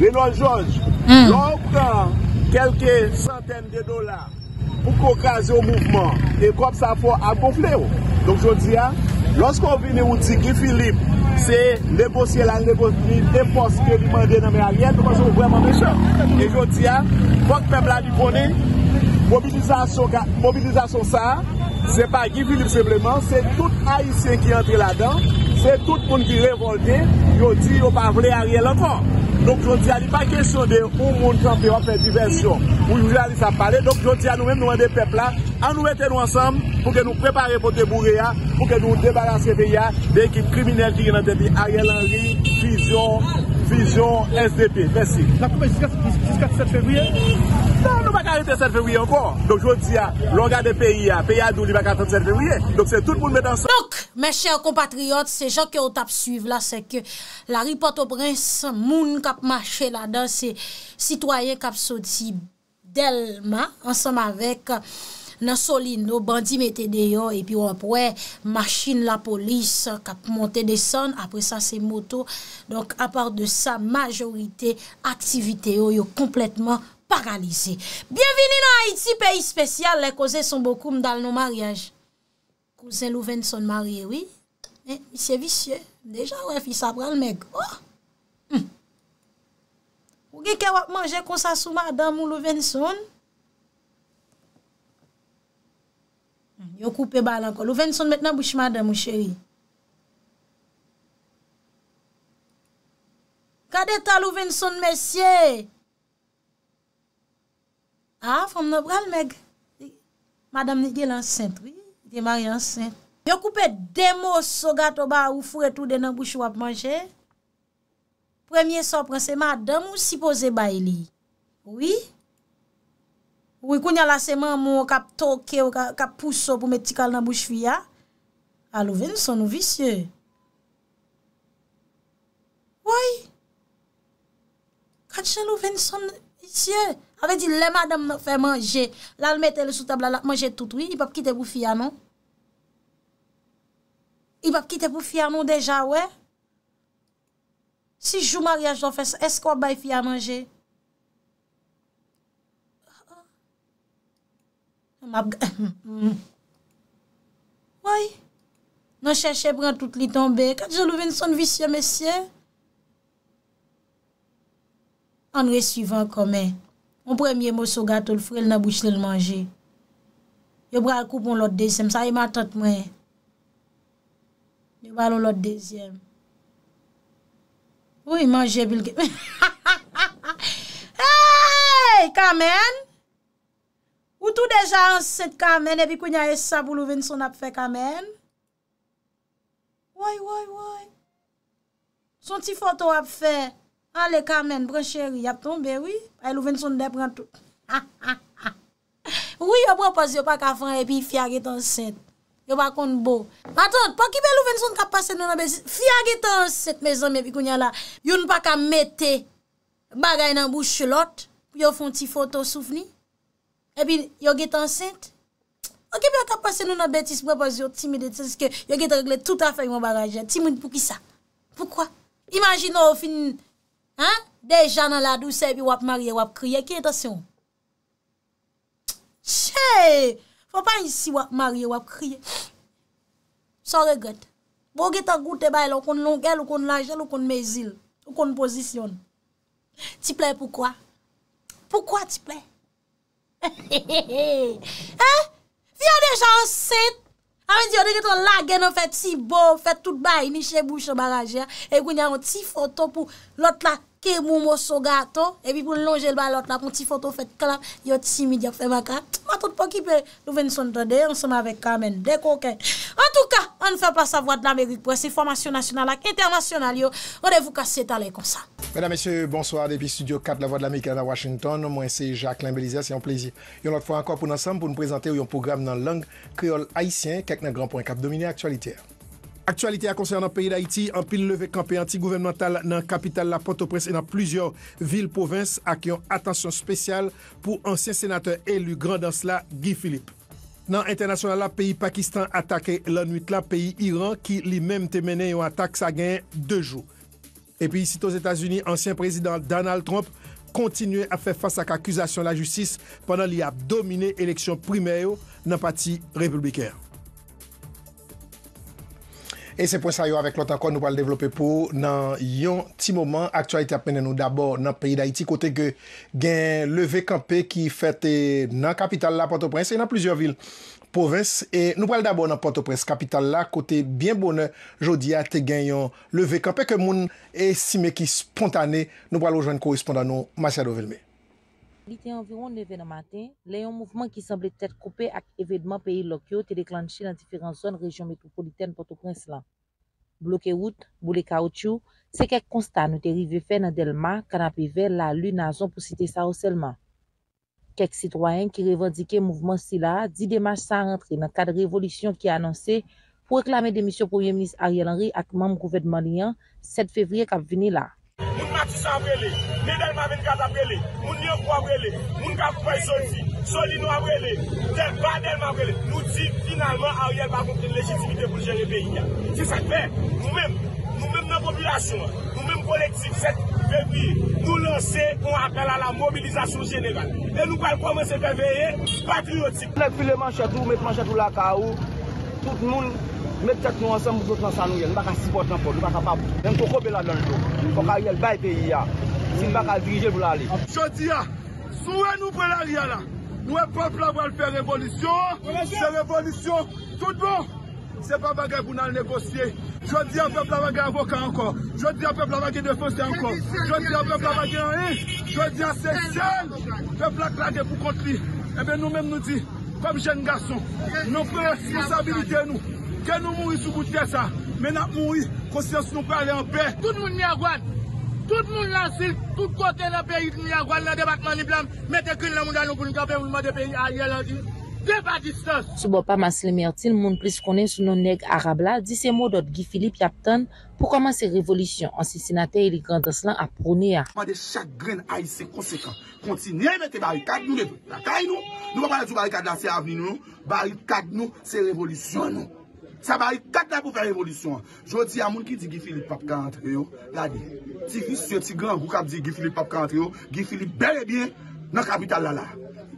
Renan George, mm. l'on prend quelques centaines de dollars pour qu'occasion au mouvement et comme ça faut à gonfler. Donc je dis, lorsqu'on vient nous dire que Philippe, c'est négocier la négocier, dépense que lui demande dans mes arrières, nous sommes vraiment méchants. Et je dis, votre peuple a dit qu'on est, mobilisation, mobilisation ça, ce n'est pas Guy Philippe simplement, c'est tout Haïtien qui entre là-dedans, c'est tout le monde qui est révolté, je dis, il ne faut pas voler Ariel encore. Donc, je dis à lui, pas question de où mon campé va faire diversion, où je vais ça parler. Donc, je dis à nous-mêmes, nous, des peuples là, à nous mettre nous ensemble pour que nous préparions pour te bourrer, pour que nous débarrassions des équipes criminelles qui sont dans tête Ariel Henry, Fusion, Fusion, S D P. Merci. La coupe est jusqu'à sept février? Non, nous ne pouvons pas arrêter sept février encore. Donc, je dis à l'organe des pays, à pays à nous, il va attendre sept février. Donc, c'est tout le monde mettre ensemble. Mes chers compatriotes, ces gens qui ont tapé suivre là, c'est que la ripote au prince, moun kap marché là-dedans, c'est citoyen kap sorti Delmas, ensemble avec nan Solino, bandit mette dehors, et puis après, machine la police kap monte descendre, après ça, c'est moto. Donc, à part de ça, majorité, activité yo, yo complètement paralysée. Bienvenue dans Haïti, pays spécial, les causes sont beaucoup dans nos mariages. Cousin Louvenson marié, oui. Mais c'est vicieux. Déjà, ouais, fils a pris le mec. Oh! Hum. Ou qui a mangé comme ça sous madame ou Louvenson? Yo coupé balle encore. Louvenson maintenant bouche madame, mon chéri. Kade ta Louvenson, messieurs? Ah, femme n'a pris le mec. Madame Nigel enceinte, oui. Des mariés enceintes. Yo coupé deux morceaux gâteau ba ou fourré tout dans bouche ou a manger. Premier sort prend c'est madame ou supposé bailler. Oui. Oui, kounya la c'est maman k'ap toké ou k'ap pousse pour mettre cal dans bouche fille a. A Louvenson nou vicieux. Oui. Quand chez Louvenson vicieux. Avait dit les madame n'a fait manger, là elle mettait le sous table là, manger tout oui, il pas quitter pour fille non. il va quitter pour fier nous déjà, ouais. Si je joue mariage dans fesse, est-ce qu'on va fier à manger? Oui. Nous cherchons à prendre toutes les tombées. Quand je l'ouvre son vicieux, messieurs. André suivant comme mon premier mot sur gâteau, le frère, n'a bouche le manger. Je prends le coup pour l'autre deuxième. Ça y est, ma tante, moi. Je prends l'autre deuxième. Oui, manger, puis le... Hey, quand même. Ou tout déjà enceinte, quand même. Et puis, quand il y a ça pour l'ouvrir son affaire, quand même. Oui, oui, oui. Son petit photo a fait. Allez, Carmen, prends chérie, y a tombé, oui. Elle ouvre son dé, prend tout. Oui, on propose, y'a pas qu'à faire, et puis fiag est enceinte. Y'a pas qu'on beau. Attends, pas qui belle ouvre son cap passer dans la maison. Fiag est enceinte, mes amis, puis qu'on y a là. Y'a pas qu'à mettre bagay dans bouche l'autre, puis y'a font petit photo souvenir. Et puis, y'a est enceinte. Ok, bien qu'à passer dans la bêtise, propose, y'a timide, parce que y'a est réglé tout à fait mon bagage. Timide pour qui ça? Pourquoi? Imagine, au fin. Hein? Déjà dans la douce, et puis wap marié, wap crié. Qui est attention? Tché! Faut pas ici wap marié, wap crié. Sans regret. Bon, qui t'en goûte, bah, l'on kon longueur, l'on kon l'argent, l'on kon mesil, l'on kon position. T'y plaît pourquoi? Pourquoi t'y plaît? Hein? Viens déjà enceinte. Avec dire que ton lague non fait si beau, fait tout bail ni chez bouche barrage et qu'on y a une petite photo pour l'autre là que mon so gâteau et puis pour longer le bal l'autre là pour petite photo fait clap yo timide yo fait maca ma tout pas qui peut nous venir s'entendre ensemble avec Carmen des coquins. En tout cas, on ne fait pas savoir de l'Amérique pour ces formations nationales et internationales yo. Rendez-vous cassé talé comme ça. Mesdames, Messieurs, bonsoir depuis Studio quatre, la voix de l'Amérique à Washington. Moi, c'est Jacqueline Belizia, c'est un plaisir. Et une autre fois encore pour nous ensemble pour nous présenter un programme dans la langue créole haïtienne, quelques grands points qui ont dominé l'actualité. Actualité concernant le pays d'Haïti, en pile levé campé anti-gouvernemental dans la capitale la Port-au-Prince et dans plusieurs villes provinces avec une attention spéciale pour ancien sénateur élu Grand'Anse Guy Philippe. Dans l'international, le pays Pakistan attaqué la nuit, le pays Iran qui lui-même a mené une attaque ça gagne deux jours. Et puis ici aux États-Unis, ancien président Donald Trump continue à faire face à l'accusation de la justice pendant qu'il a dominé l'élection primaire dans le parti républicain. Et c'est pour ça avec l'autre encore nous allons développer pour dans un petit moment actualité à peine nous d'abord dans le pays d'Haïti côté que gain levé campé qui fête dans la capitale la Port-au-Prince et dans plusieurs villes province et nous parlons d'abord dans Port-au-Prince capitale là côté bien bonheur jodi a te gagnon levé campé que moun estime qui spontané nous parlons rejoindre correspondant nous Marcelo Velmé. Il était environ neuf heures du matin, les un mouvement qui semblait être coupé avec événements pays locaux qui déclenché dans différentes zones région métropolitaine Port-au-Prince là. Bloqué route, boule caoutchouc, c'est quelques constats nous arrivé faire dans Delmas, Canapé Vert, la Lune, Azon pour citer ça seulement. Quelques citoyens qui revendiquaient mouvement si là, dix démarches sans rentrer dans le cadre de révolution qui a annoncé pour réclamer des missions Premier ministre Ariel Henry avec membre gouvernement liant sept février qui a venu là. Solino a brûlé, Delmas a brûlé. Nous disons finalement Ariel va comprendre la légitimité pour gérer le pays. C'est ça que fait. Nous-mêmes, nous-mêmes dans la population, nous-mêmes collectifs, sept février, nous lançons un appel à la mobilisation générale. Et nous allons commencer à veiller patriotique. Nous avons les manchettes, nous mettons les manchettes la caou. Tout le monde met tête nous ensemble, nous autres ensemble. Nous ne pouvons pas supporter n'importe quoi, nous ne pouvons pas. Nous ne pouvons pas la donner. Il faut qu'Ariel baille le pays. Si nous ne pouvons pas diriger pour aller. Je dis, souvent nous prenons l'Ariel là. Nous, le peuple, va faire révolution. C'est révolution. Tout bon. C'est pas bagarre pour nous négocier. Je dis à peuple, va gagner avocat encore. Je dis à peuple, va gagner défenseur encore. Je dis à peuple, va gagner rien. Je dis à ces jeunes, peuple a claqué pour contre lui. Eh bien, nous-mêmes nous disons, comme jeunes garçons, nous prenons responsabilité, nous. Que nous mourions sous bout de ça. Mais nous mourons, conscience nous parler en paix. Tout le monde est à droite. Tout le monde là, c'est tout côté dans le pays, il y a un département de blanc, mettez que le monde à nous pour nous camper, vous demandez pays à Yélandi. C'est pas distance. Si vous pas masser le monde plus connaît sous nos nègres arabes là, dit ces mots d'autres Guy Philippe Yapton pour commencer la révolution. En sénateur, il est grand dans cela à prôner. Chaque grain haïtien conséquent, continuez à mettre des barricades, nous, la caille nous, nous ne pouvons pas mettre des barricades là, c'est l'avenir nous, barricades nous, c'est révolution nous. Ça va être quatre là pour faire révolution. Je dis à mon qui dit Guy Philippe Pape ka entre yo. Regardez. Ti vicieux, ti grand, vous dit Guy Philippe Pape ka entre yo. Guy Philippe bel et bien dans la capitale là là.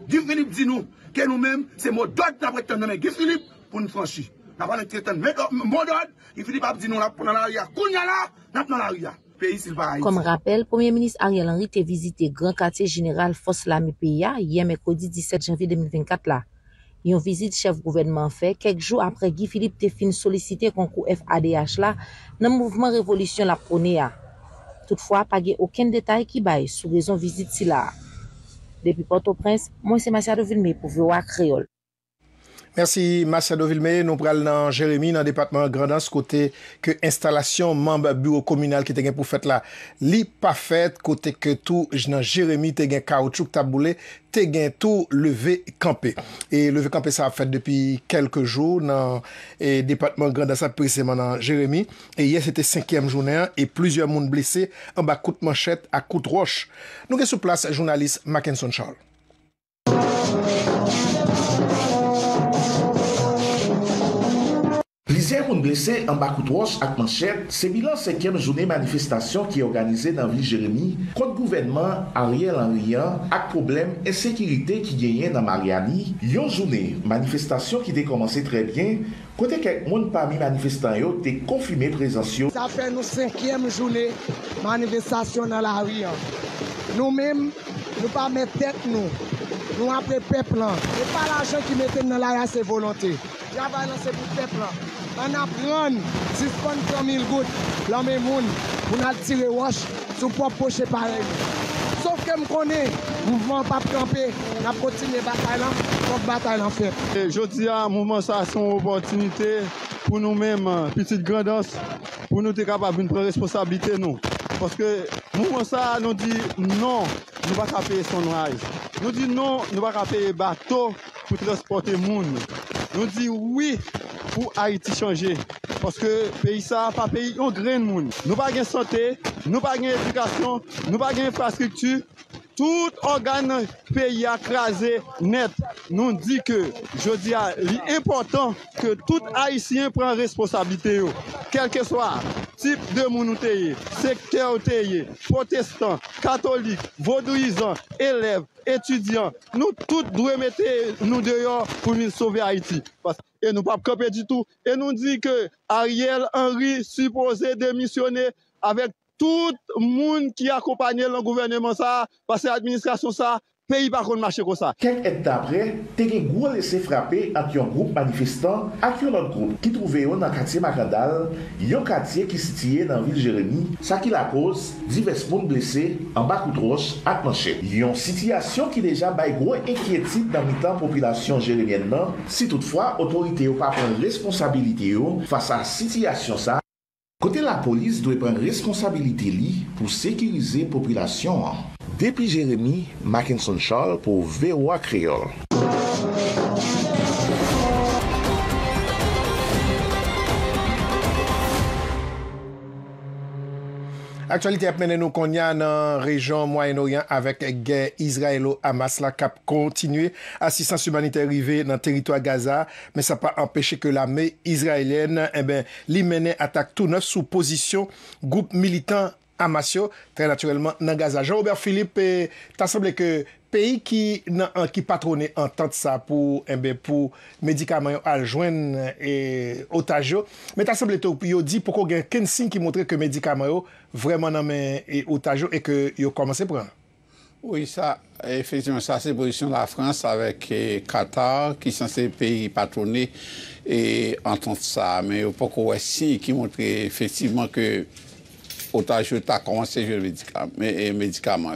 Guy Philippe dit nous que nous-mêmes, c'est mot d'ordre d'après ton nom. Guy Philippe pour nous franchir. N'a pas notre mot d'ordre. Guy Philippe a dit nous là dans la ria. Kounya là, n'a dans la ria. Comme rappel, Premier ministre Ariel Henry a visité Grand Quartier Général Force Lamy P I A hier mercredi dix-sept janvier deux mille vingt-quatre. Là. Une visite chef gouvernement fait quelques jours après Guy Philippe te fin sollicité concours F A D H là dans le mouvement Révolution la prôné. Toutefois, pas aucun détail qui baille sous raison visite si là. Depuis Port-au-Prince, moi c'est Massado Villemé pour V O A Creole. Merci, Massado Villemé. Nous prenons dans Jérémie, dans le département Grand'Anse, côté que l'installation membre bureau communal qui était pour faire là, li pas faite, côté que tout, dans Jérémie, te gen caoutchouc taboulé, te gen tout levé campé. Et levé campé, ça a fait depuis quelques jours dans le département Grand'Anse, précisément dans Jérémie. Et hier, c'était cinquième journée, et plusieurs monde blessés, en bas coup de manchette, à coup de roche. Nous sommes sur place, journaliste Mackinson Charles. Plusieurs personnes blessées en bas de roche avec manchette, c'est bilan cinquième journée manifestation qui est organisée dans la ville Jérémie contre le gouvernement Ariel Henry avec problème insécurité qui gagnait dans Mariani. Une journée manifestation qui a commencé très bien, côté quelques monde parmi les manifestants ont confirmé présence. Ça fait notre cinquième journée manifestation dans la rue. Nous-mêmes, nous ne pas mettre tête nous. Nous après peuple. Ce n'est pas l'argent qui mettait dans la rue, c'est volonté. Travail c'est pour le peuple. On apprend six cent trente mille gouttes, l'homme et monde, pour nous tirer roche sur le propre poche pareil. Sauf que je connais, le mouvement pas camper, on a continué la bataille, notre bataille en fait. Je dis à un moment, ça c'est une opportunité pour nous-mêmes, petite Grand'Anse, pour nous être capables de prendre responsabilité. Nous. Parce que le mouvement, ça nous dit non, nous ne pouvons pas payer son noise. Nous dit non, nous ne pouvons pas payer bateau pour transporter les gens. Nous dit oui. Pour Haïti changer. Parce que le pays n'a pas payé un grain de monde. Nous n'avons pas de santé, nous n'avons pas d'éducation, nous n'avons pas d'infrastructure. Tout organe pays a crasé net. Nous dit que, je dis, c'est important que tout Haïtien prenne responsabilité. Quel que soit type de monothéie, secteur théie, protestant, catholique, vaudouisant, élève, étudiant, nous tous devons mettre nous dehors pour nous sauver Haïti. Parce et nous ne pouvons pas camper du tout. Et nous dit que Ariel Henry supposé démissionner avec tout le monde qui accompagne le gouvernement, ça, parce que l'administration, ça, le pays par contre marché comme ça. Quelques heures après, Teguen Gou a laissé frapper entre un groupe manifestant et un autre groupe qui trouvait dans le quartier Macandal, un quartier qui se situait dans la ville Jérémie, ça qui la cause, divers personnes blessées en bas de roche et manchette. Une situation qui déjà baille gros inquiétude dans la population jérémienne, si toutefois l'autorité n'a pas pris responsabilité face à la situation. Ça, côté la police doit prendre responsabilité pour sécuriser la population. Depuis Jérémie, Mackinson Charles pour V O A Creole. Actualité à mener nous qu'on y a dans la région Moyen-Orient avec guerre israélo-Hamas la cap continue. Assistance humanitaire arrivée dans le territoire Gaza, mais ça n'a pas empêché que l'armée israélienne eh ben, l'imène attaque tout neuf sous position groupe militant Hamas, très naturellement dans Gaza. Jean-Robert Philippe, eh, t'as semblé que pays qui qui patronne en tente ça pour eh ben, pour médicaments à joindre et otage, mais t'as semblé que dit pourquoi il y a aucun signe qui montre que médicaments vraiment dans les otages et que ils ont commencé à prendre. Oui, ça, effectivement, ça c'est la position de la France avec eh, Qatar, qui sont ces pays patronnés et entendre ça. Mais pourquoi aussi qui montre effectivement que otage a commencé à jouer les médicaments.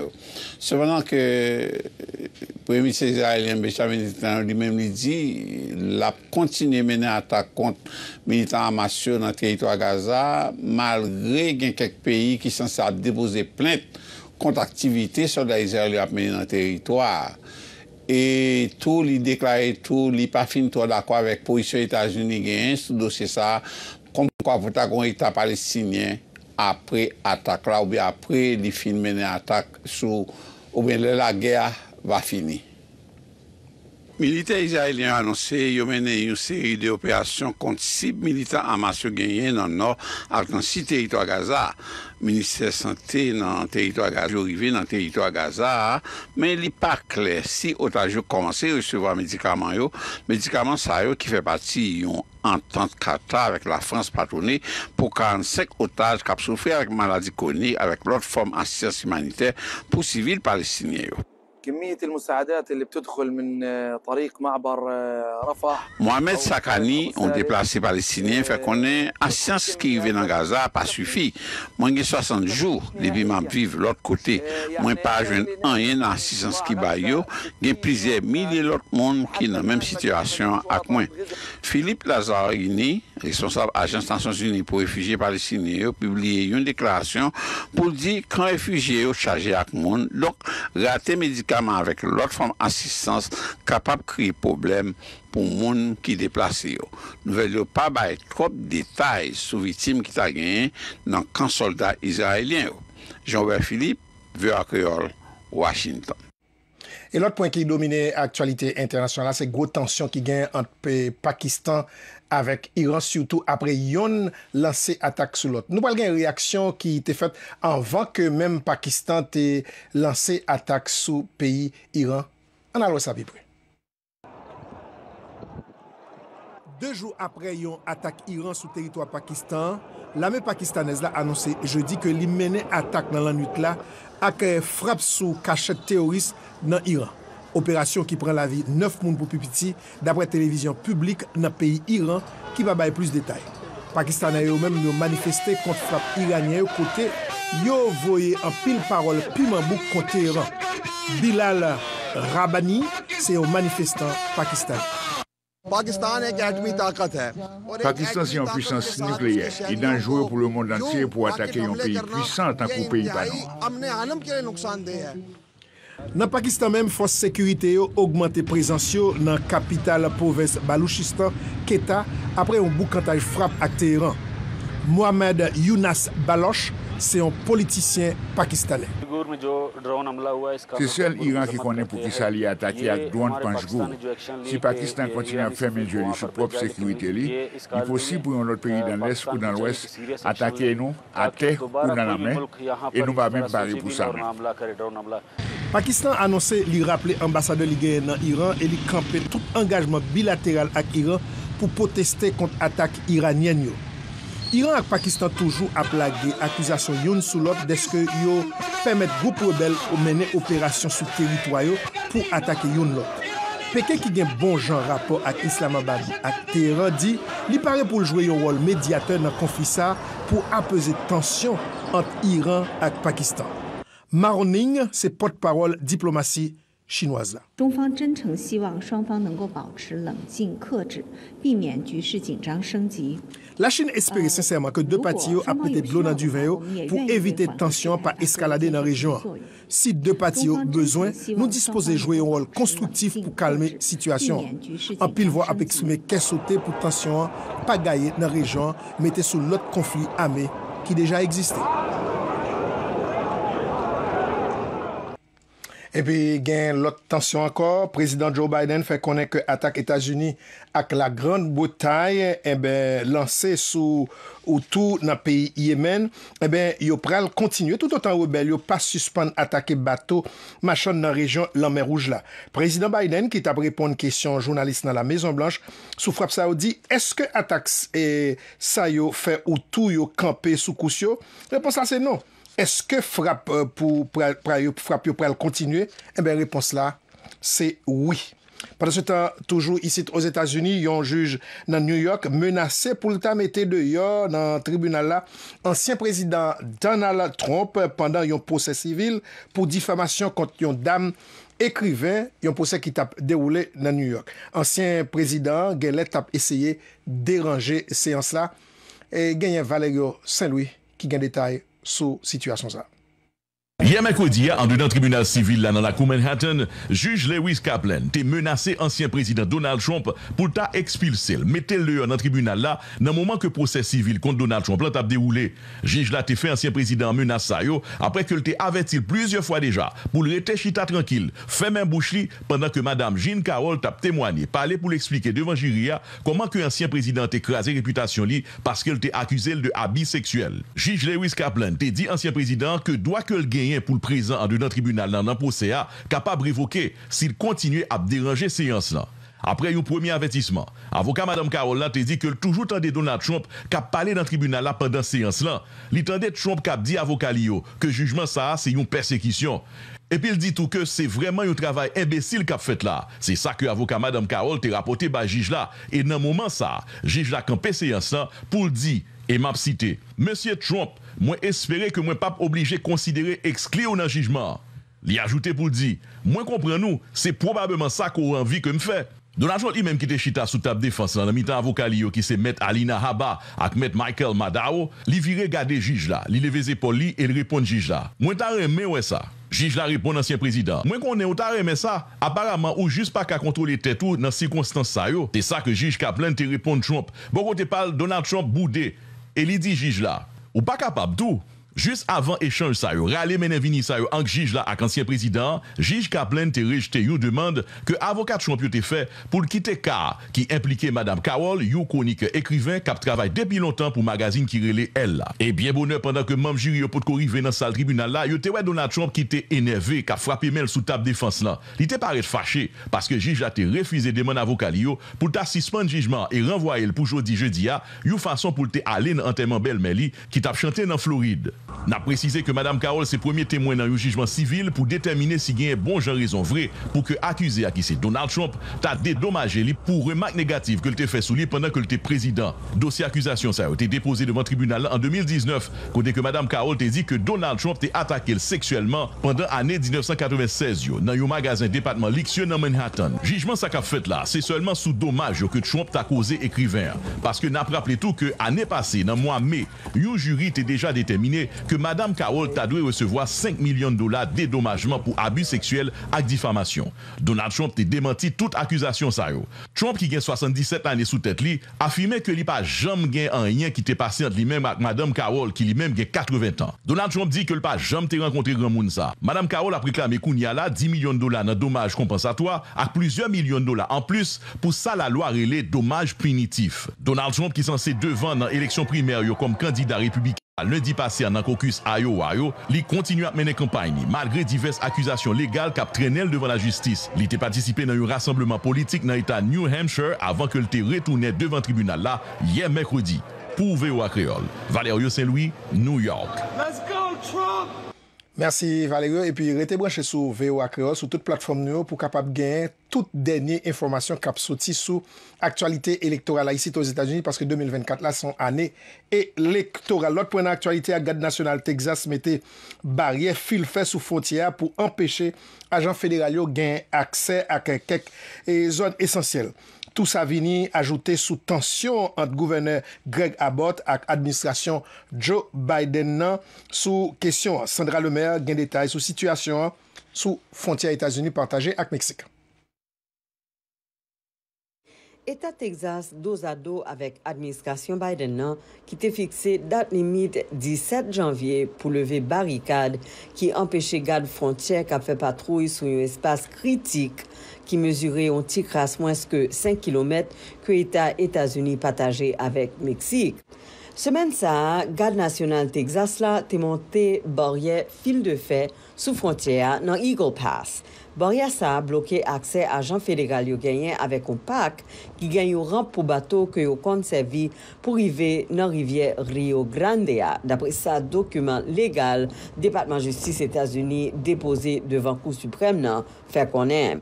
Cependant que le Premier ministre israélien Benjamin Netanyahu lui-même lui dit qu'il a continué à mener l'attaque contre les militants Hamas dans le territoire Gaza, malgré qu'il y a quelques pays qui sont censés déposer plainte contre l'activité soldats israéliens menée dans le territoire. Et tout, il déclaré tout, il n'a pas fini d'accord avec la position des États-Unis sur le dossier ça, comme quoi vous avez un État palestinien. Après attaque là, ou bien après les films menés attaque sur ou bien la guerre va finir. Militaires israéliens ont annoncé qu'ils ont mené une série d'opérations contre six militants amassés gagnés dans le nord et dans six territoires Gaza. Le ministère de la Santé dans le territoire Gaza, arrivé dans le territoire Gaza, mais il n'est pas clair si otages commencent à recevoir médicaments, les médicaments qui font partie d'une entente Qatar avec la France patronnée pour quarante-cinq otages qui souffrent avec maladie chronique avec l'autre forme d'assistance humanitaire pour civils palestiniens. Mohamed Sakani, un déplacé palestinien, fait connaître la science qui vient dans Gaza pas suffit. Moi, j'ai soixante jours, les bimans vivent de l'autre côté. Moi, pas jeune rien dans l'assistance qui baille. Il y a plusieurs milliers d'autres monde qui sont dans la même situation avec moi. Philippe Lazzarini, responsable de l'Agence des Nations Unies pour les réfugiés palestiniens, a publié une déclaration pour dire que quand les réfugiés sont chargés avec le monde, donc, rater médicaments avec l'autre forme d'assistance capable de créer problème pour les gens qui déplacent. Nous ne voulons pas avoir trop de détails sur les victimes qui ont gagné dans le camp soldat israélien. Jean Philippe, V O A Creole, Washington. Et l'autre point qui domine l'actualité internationale, c'est la grosse tension qui gagne entre le Pakistan avec l'Iran, surtout après yon lancé attaque sur l'autre. Nous parlons d'une réaction qui était faite avant que même Pakistan ait lancé attaque sur le pays Iran. On a ça vibre. Deux jours après yon attaque Iran sur le territoire Pakistan, l'armée pakistanaise a annoncé jeudi que l'I menait attaque dans la nuit là avec frappe sous cachette terroriste dans l'Iran. Opération qui prend la vie neuf personnes pour plus petit, d'après télévision publique dans le pays Iran, qui va bailler plus de détails. Pakistanais eux-mêmes ont manifesté contre frappe iranienne côté, ils ont voyé en pile parole pimambouk contre Iran. Bilal Rabani, c'est un manifestant pakistanais. Pakistan, c'est une puissance nucléaire. Il est dangereux pour le monde entier pour attaquer un pays puissant en tant que pays baillon. Dans le Pakistan même, force sécurité a augmenté présence dans la capitale province Balouchistan, Quetta, après un boucantage frappe à Téhéran. Mohamed Younas Baloch, c'est un politicien pakistanais. C'est seul l'Iran qui connaît pour qui s'allie attaquer à drone Panjgour. Si le Pakistan continue à faire une sur sa propre sécurité, il est possible pour un autre pays dans l'Est ou dans l'Ouest attaquer nous à terre ou dans la mer, et nous va même barrer pour ça. Pakistan a annoncé lui rappeler l'ambassadeur ligué dans l'Iran et lui camper tout engagement bilatéral avec l'Iran pour protester contre l'attaque iranienne. Iran et Pakistan toujours à plaguer accusation l'une sur l'autre de ce que yo permettent groupe rebelle de mener opération sur le territoire pour attaquer l'une l'autre. Pékin qui a un bon genre rapport avec l'Islamabad et Téhéran dit qu'il paraît pour jouer un rôle médiateur dans le conflit pour apaiser la tension entre Iran et Pakistan. Maroning, c'est porte-parole diplomatie chinoise. La Chine espère sincèrement que deux parties apportent de l'eau dans du vin pour éviter tension par escalader dans la région. Si deux parties ont besoin, nous disposons de jouer un rôle constructif pour calmer la situation. En pile voie à exprimer qu'elle sauter pour tension pas gagner dans la région, mettez sous l'autre conflit armé qui déjà existait. Et puis, il y a l'autre tension encore. Le président Joe Biden fait connaître que l'attaque États-Unis avec la Grande-Bretagne eh ben, lancée sous autour dans le pays Yémen, eh bien, il pral continuer tout autant rebelle, il pas suspendre attaquer bateau machin dans la région la mer rouge là. Président Biden qui t'a répondu une question journaliste dans la Maison Blanche sous frappe saoudi, est-ce que attaque et ça yo fait autour yo camper sous cousio? Réponse là c'est non. Est-ce que frappe pour frappe pour continuer? Eh bien, réponse là, c'est oui. Pendant ce temps, toujours ici aux États-Unis, il y a un juge dans New York menacé pour le temps mettre dehors dans le tribunal là ancien président Donald Trump pendant un procès civil pour diffamation contre une dame écrivain, un procès qui t'a déroulé dans New York. Ancien président Gellett a essayé de déranger séance là et gagné Valérie Saint-Louis qui gagne détail sur situation ça. Hier mercredi, en donnant tribunal civil là dans la cour Manhattan, juge Lewis Kaplan t'a menacé ancien président Donald Trump pour t'a expulser, mettez-le dans tribunal là dans moment que procès civil contre Donald Trump là t'a déroulé. Juge là t'a fait ancien président menace ça yo après que t'a averti plusieurs fois déjà pour le rester chita tranquille, fermer bouche li pendant que madame Jean Carroll t'a témoigné, parler pour l'expliquer devant juria comment que ancien président t'a écrasé réputation li parce qu'elle t'a accusé de abus sexuel. Juge Lewis Kaplan t'a dit ancien président que doit que le gagner pour le présent en dedans tribunal dans le procès capable révoquer s'il continue à déranger séance là. Après un premier avertissement, avocat madame Carole là te dit que toujours tendait Donald Trump qui a parlé dans le tribunal là pendant séance là. Il tendait Trump qui a dit avocat Lio que jugement ça c'est une persécution. Et puis il dit tout que c'est vraiment un travail imbécile qu'a fait là. C'est ça que avocat madame Carole te rapporté par juge là et dans moment ça, juge là campé séance là pour dire et m'a cité monsieur Trump, moi espérer que moi pas obligé considérer exclure dans jugement. Il a ajouté pour dire, moi comprends nous, c'est probablement ça qu'on a envie que me fait. Donald Trump lui-même qui était chita sous table défense dans mi-temps avocat Lio qui se met Alina Haba avec met Michael Madao, il virait garder juge là, il lever épaule lui et il répond juge là. Moi t'a remet ouais ça. Juge la répond ancien président. Moi qu'on est au taré mais ça apparemment ou juste pas qu'à contrôler tête ou dans circonstance ça yo. C'est ça que juge Kaplan te répond Trump. Bon côté parle Donald Trump boudé et lui dit juge là. Ou pas capable tout. Juste avant échange ça yo, rale menen vini ça yo, ank juge là ak ancien président, juge Kaplan te rejete yo demande que avocat Trump yo te fait pour quitter car qui impliquait madame Carroll, yo chronique écrivain qui travaille depuis longtemps pour magazine qui relait elle là. Et bien bonheur pendant que même jury yo pot corriver dans salle tribunal là, yo te wè Donald Trump qui était énervé, qui a frappé mel sous table défense là. Il te paraît fâché parce que juge là te refusé demande avocat yo pour ta suspendre jugement et renvoyer pour jodi jeudi a, yo façon pour te aller dans enterrement belle-mère qui t'a chanté dans Floride. N'a précisé que madame Carole c'est premier témoin dans un jugement civil pour déterminer si il y a bon genre raison vrai pour que accusé à qui c'est Donald Trump t'a dédommagé lui pour remarque négative que t'es fait sous lui pendant que t'es président. Dossier accusation ça a été déposé devant le tribunal en deux mille dix-neuf côté que madame Carole t'a dit que Donald Trump t'a attaqué sexuellement pendant l'année mille neuf cent quatre-vingt-seize yo, dans un magasin département Lixion dans Manhattan. Jugement ça qu'a fait là, c'est seulement sous dommage yo, que Trump t'a causé écrivain parce que n'a pas rappelé tout que année passée dans mois mai, un jury t'a déjà déterminé que madame Carroll t'a dû recevoir cinq millions de dollars dédommagement pour abus sexuels et diffamation. Donald Trump t'a démenti toute accusation ça yo. Trump qui gagne soixante-dix-sept années sous tête li, affirmait que li pas jamais gagne rien qui t'est passé entre lui-même avec madame Carroll qui lui-même gagne quatre-vingts ans. Donald Trump dit que le pas jamais t'est rencontré grand monde ça. Madame Carroll a réclamé kounya la dix millions de dollars dans dommage compensatoire à plusieurs millions de dollars en plus pour ça la loi relait dommage punitif. Donald Trump qui censé devant dans élection primaire yo comme candidat républicain lundi passé en caucus Iowa, il continue à mener campagne malgré diverses accusations légales qu'a traîné devant la justice. Il était participé dans un rassemblement politique dans l'État New Hampshire avant que le retourne devant le tribunal là hier mercredi. Pour V O A Creole, Valérie Saint-Louis, New York. Let's go Trump. Merci Valérie et puis restez branchés sur V O A Creole sur toute plateforme nous pour capable gagner toutes dernières informations cap sorti sous actualité électorale ici aux États-Unis parce que deux mille vingt-quatre là sont année électorale. L'autre point d'actualité à garde nationale Texas mettait barrière fil fait sous frontière pour empêcher agents fédéraux gain accès à quelques zones essentielles. Tout ça vient ajouter sous tension entre gouverneur Greg Abbott et administration Joe Biden sous question. Sandra Lemaire gain détail sur situation sous frontière États-Unis partagée avec Mexique. État Texas dos à dos avec administration Biden qui était fixé date limite dix-sept janvier pour lever barricade qui empêchait garde frontière qui a fait patrouille sur un espace critique qui mesurait un petit crasse moins que cinq kilomètres que l'État États-Unis partagé avec Mexique. Semaine ça, garde nationale Texas là t'est monté barrière fil de fer sous frontière dans Eagle Pass. Barrière ça a bloqué accès à agents fédéraux gagnants avec un pack qui gagne une rampe pour bateau que yo conservé pour arriver dans rivière Rio Grande. D'après ça, document légal, département justice États-Unis déposé devant Cour suprême nan, fait qu'on aime.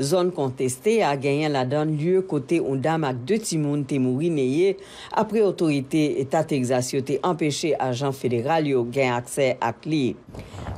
Zone contestée a gagné la donne lieu côté on dame avec deux timoun te mouri neye après autorité État Texas yo te empêché agent fédéral yo gagne accès à li.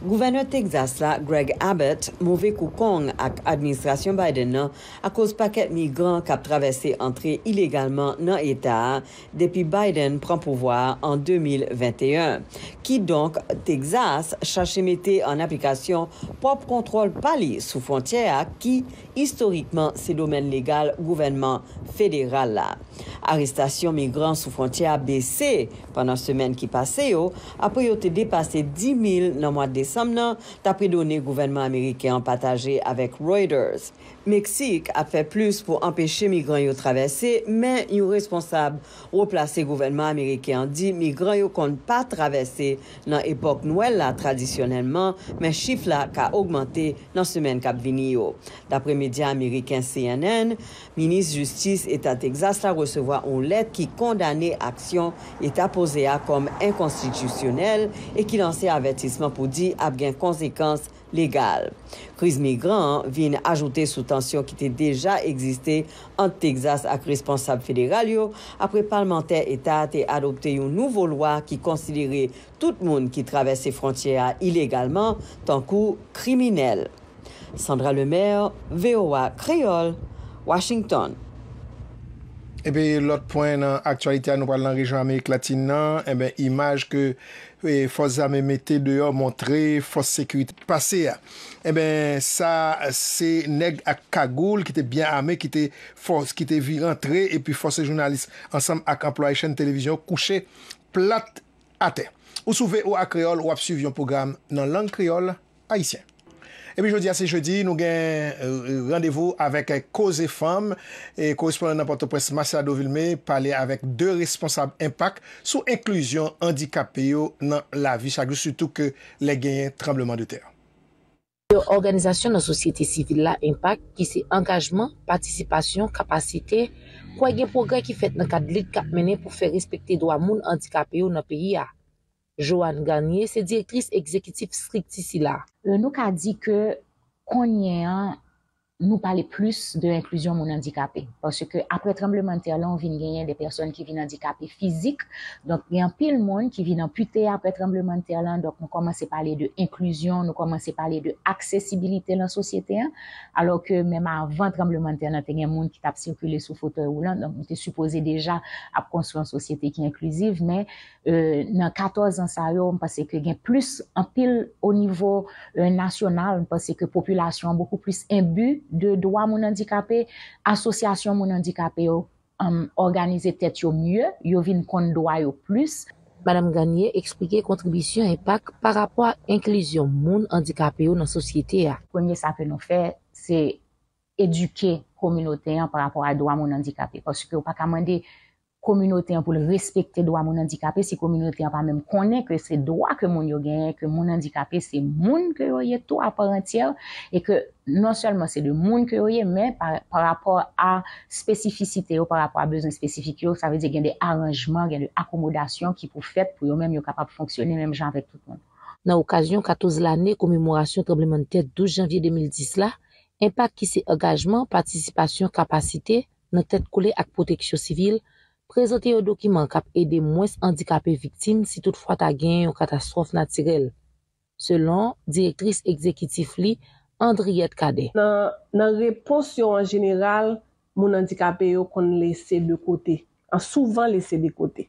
Gouverneur Texas la Greg Abbott mauvais koukong ak administration Biden nan à cause paquet migrants qui a traversé entré illégalement dans l'État depuis Biden prend pouvoir en deux mille vingt et un. Qui donc Texas cherche mettre en application propre contrôle pali sous frontière qui historiquement c'est domaine légal gouvernement fédéral là. Arrestation migrants sous frontière baissée pendant semaine qui passait après y a dépassé dix mille dans le mois de décembre. Samnan, d'après données gouvernement américain partagé avec Reuters. Mexique a fait plus pour empêcher migrants de traverser, mais les responsables replacés gouvernement américain dit migrants ne comptent pas traverser dans l'époque Noël là, traditionnellement, mais chiffre là a augmenté dans la semaine qui vient. D'après médias américains C N N, ministre justice État Texas a recevoir une lettre qui condamnait action État posée comme inconstitutionnelle et qui lançait avertissement pour dire a bien conséquences légales. Crise migrant vient ajouter sous tension qui était déjà existée entre Texas et responsable fédéral. Après parlementaire État a adopté une nouvelle loi qui considérait tout le monde qui traverse les frontières illégalement tant coup criminel. Sandra Lemaire, V O A Creole, Washington. Et bien, l'autre point dans l'actualité à nous parler dans la région Amérique latine, et bien, image que les forces armées mettaient dehors, montrées, forces sécurité passées. Eh bien, ça, c'est nègre à cagoule qui était bien armé, qui était force, qui était viré entrer, et puis force journalistes, ensemble avec employés chaîne télévision, couchés, plate à terre. Ou souvez ou à créole, ou à suivre un programme dans la langue créole haïtienne. Et puis jeudi à ce jeudi, nous avons rendez-vous avec Cause et Femmes et correspondant dans Port-au-Prince Massado Villemé, parler avec deux responsables impact sur inclusion handicapée dans la vie chaque jour, surtout que les gains tremblement de terre. L'organisation de la société civile là, impact, qui c'est engagement, participation, capacité, quoi y a un progrès qui fait dans le cadre de l'I D pour faire respecter les droits des gens handicapés dans le pays. Joanne Garnier, c'est directrice exécutive stricte ici là. Euh, nous a dit que qu'on nous parler plus de l'inclusion mon handicapé parce que après tremblement de terre là on vient gagner des personnes qui viennent handicapées physiques donc il y a un pile monde qui vient amputé après tremblement de terre là donc nous commençons à parler de inclusion, nous commençons à parler de accessibilité dans la société hein? Alors que même avant tremblement de terre là il y a un monde qui t'a circulé sous fauteuil roulant donc on était supposé déjà à construire une société qui est inclusive mais euh, dans quatorze ans ça on pense que il y a plus un pile au niveau euh, national on pense que population beaucoup plus imbue de droits mon handicapé, association mon handicapé, um, organiser peut-être mieux, yo vinn kon droit yo plus. Madame Garnier expliquait contribution impact par rapport à inclusion mon handicapé dans la société. Premier ça que nous fait c'est éduquer communauté par rapport à droits mon handicapé parce que on pas commander communauté pour respecter droits mon handicapé si communauté pas même connaît que c'est droit que mon yo gagne que mon handicapé c'est moun que yo est tout à part entière et que non seulement c'est de monde que y mais par, par rapport à spécificité ou par rapport à besoin spécifique ça veut dire qu'il y a des arrangements, il y a des accommodations qui pour fait pour eux même yo capable fonctionner même genre avec tout le monde. Dans l'occasion quatorze l'année commémoration tremblement de terre douze janvier deux mille dix là, impact qui c'est engagement, participation, capacité, dans tête collée avec protection civile. Présenter un document qui aide des moins handicapés victimes si toutefois tu as gagné une catastrophe naturelle. Selon directrice exécutive Li, Andriette Cadet. Dans la réponse en général, mon handicapé qu'on laissé de côté, on souvent laissé de côté.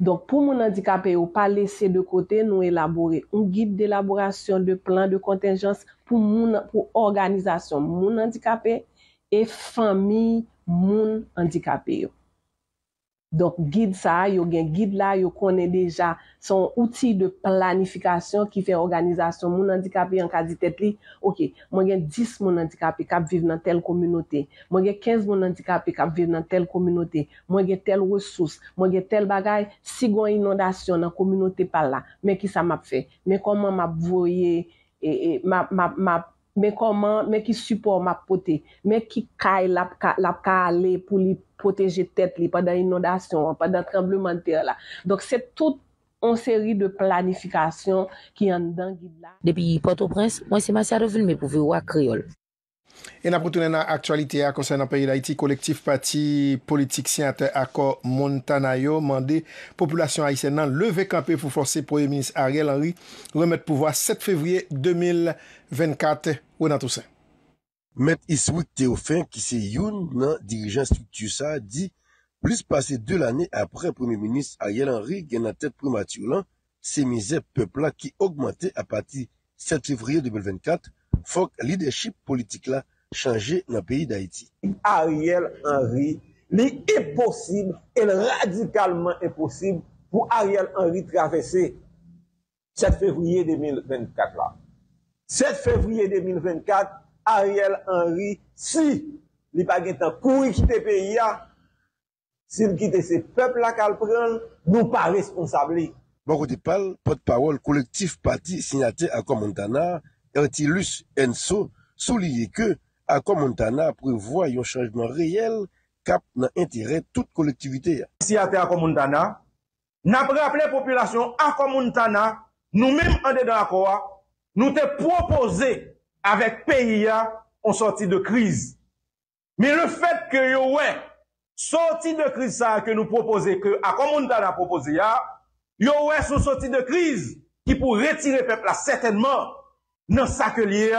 Donc pour mon handicapé on pas laissé de côté, nous élaborer un guide d'élaboration de plan de contingence pour mon pour organisation mon handicapé et famille mon handicapé. Donc guide ça, yo gen guide là, yo connaît déjà son outil de planification qui fait organisation moun handicapé en cas de tête li. OK, moi gen dix moun handicapé qui vivent dans telle communauté. Moi gen quinze moun handicapé qui vivent dans telle communauté. Moi gen telle ressource, moi gen telle bagaille, si gon inondation dans communauté par là. Mais qui ça m'a fait? Mais comment m'a voyer et, et m'a m'a, m'a mais comment mais qui support m'a porté mais qui caille la la aller pour lui protéger tête li pendant inondation pendant tremblement de terre là donc c'est toute une série de planification qui en dedans guide là depuis Port-au-Prince moi c'est Massado Villemé pour voir créole. Et nous avons retourné dans l'actualité concernant le pays d'Haïti. Collectif parti politique signateur accord Montanayo mandé population haïtienne de lever campé pour forcer le Premier ministre Ariel Henry remettre pouvoir sept février deux mille vingt-quatre. Renan Toussaint. M. Isouik Théophane, qui c'est un dirigeant structure ça, dit plus passé deux années après le Premier ministre Ariel Henry qui est en tête primature, c'est misère peuple qui augmentait à partir sept février deux mille vingt-quatre. Faut que le leadership politique là changer dans le pays d'Haïti. Ariel Henry, l'impossible et radicalement impossible pour Ariel Henry traverser sept février deux mille vingt-quatre là. sept février deux mille vingt-quatre, Ariel Henry, si il n'y a pas de temps pour quitter le pays, s'il quitte ce peuple-là qu'elle prend, nous pas responsables. Bon côté parle, porte-parole collectif parti signataire à Montana, Ertilus Enso, souligne que l'accord Montana prévoit un changement réel cap dans l'intérêt de toute collectivité. Si à l'accord Montana, nous avons rappelé la population l'accord Montana, nous-mêmes en dedans l'accord, nous te proposé avec pays en sortie de crise. Mais le fait que nous ouais sortie de crise ça que nous proposons, que l'accord Montana proposé, nous ouais sous sortie de crise qui pour retirer le peuple là, certainement. Dans ce que lié,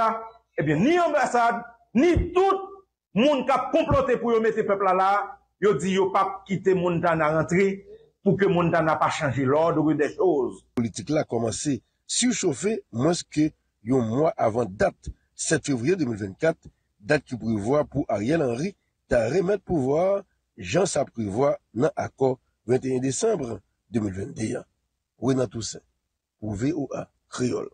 eh bien, ni ambassade, ni tout monde qui a comploté pour mettre le peuple là, ils disent qu'ils ne peuvent pas quitter Montana rentrer pour que Montana pas changer l'ordre des choses. La politique là a commencé surchauffer moins que un mois avant date sept février deux mille vingt-quatre, date qui prévoit pour Ariel Henry de remettre pouvoir, Jean ça prévoit dans l'accord vingt et un décembre deux mille vingt et un. Renan Toussaint, pour V O A Creole,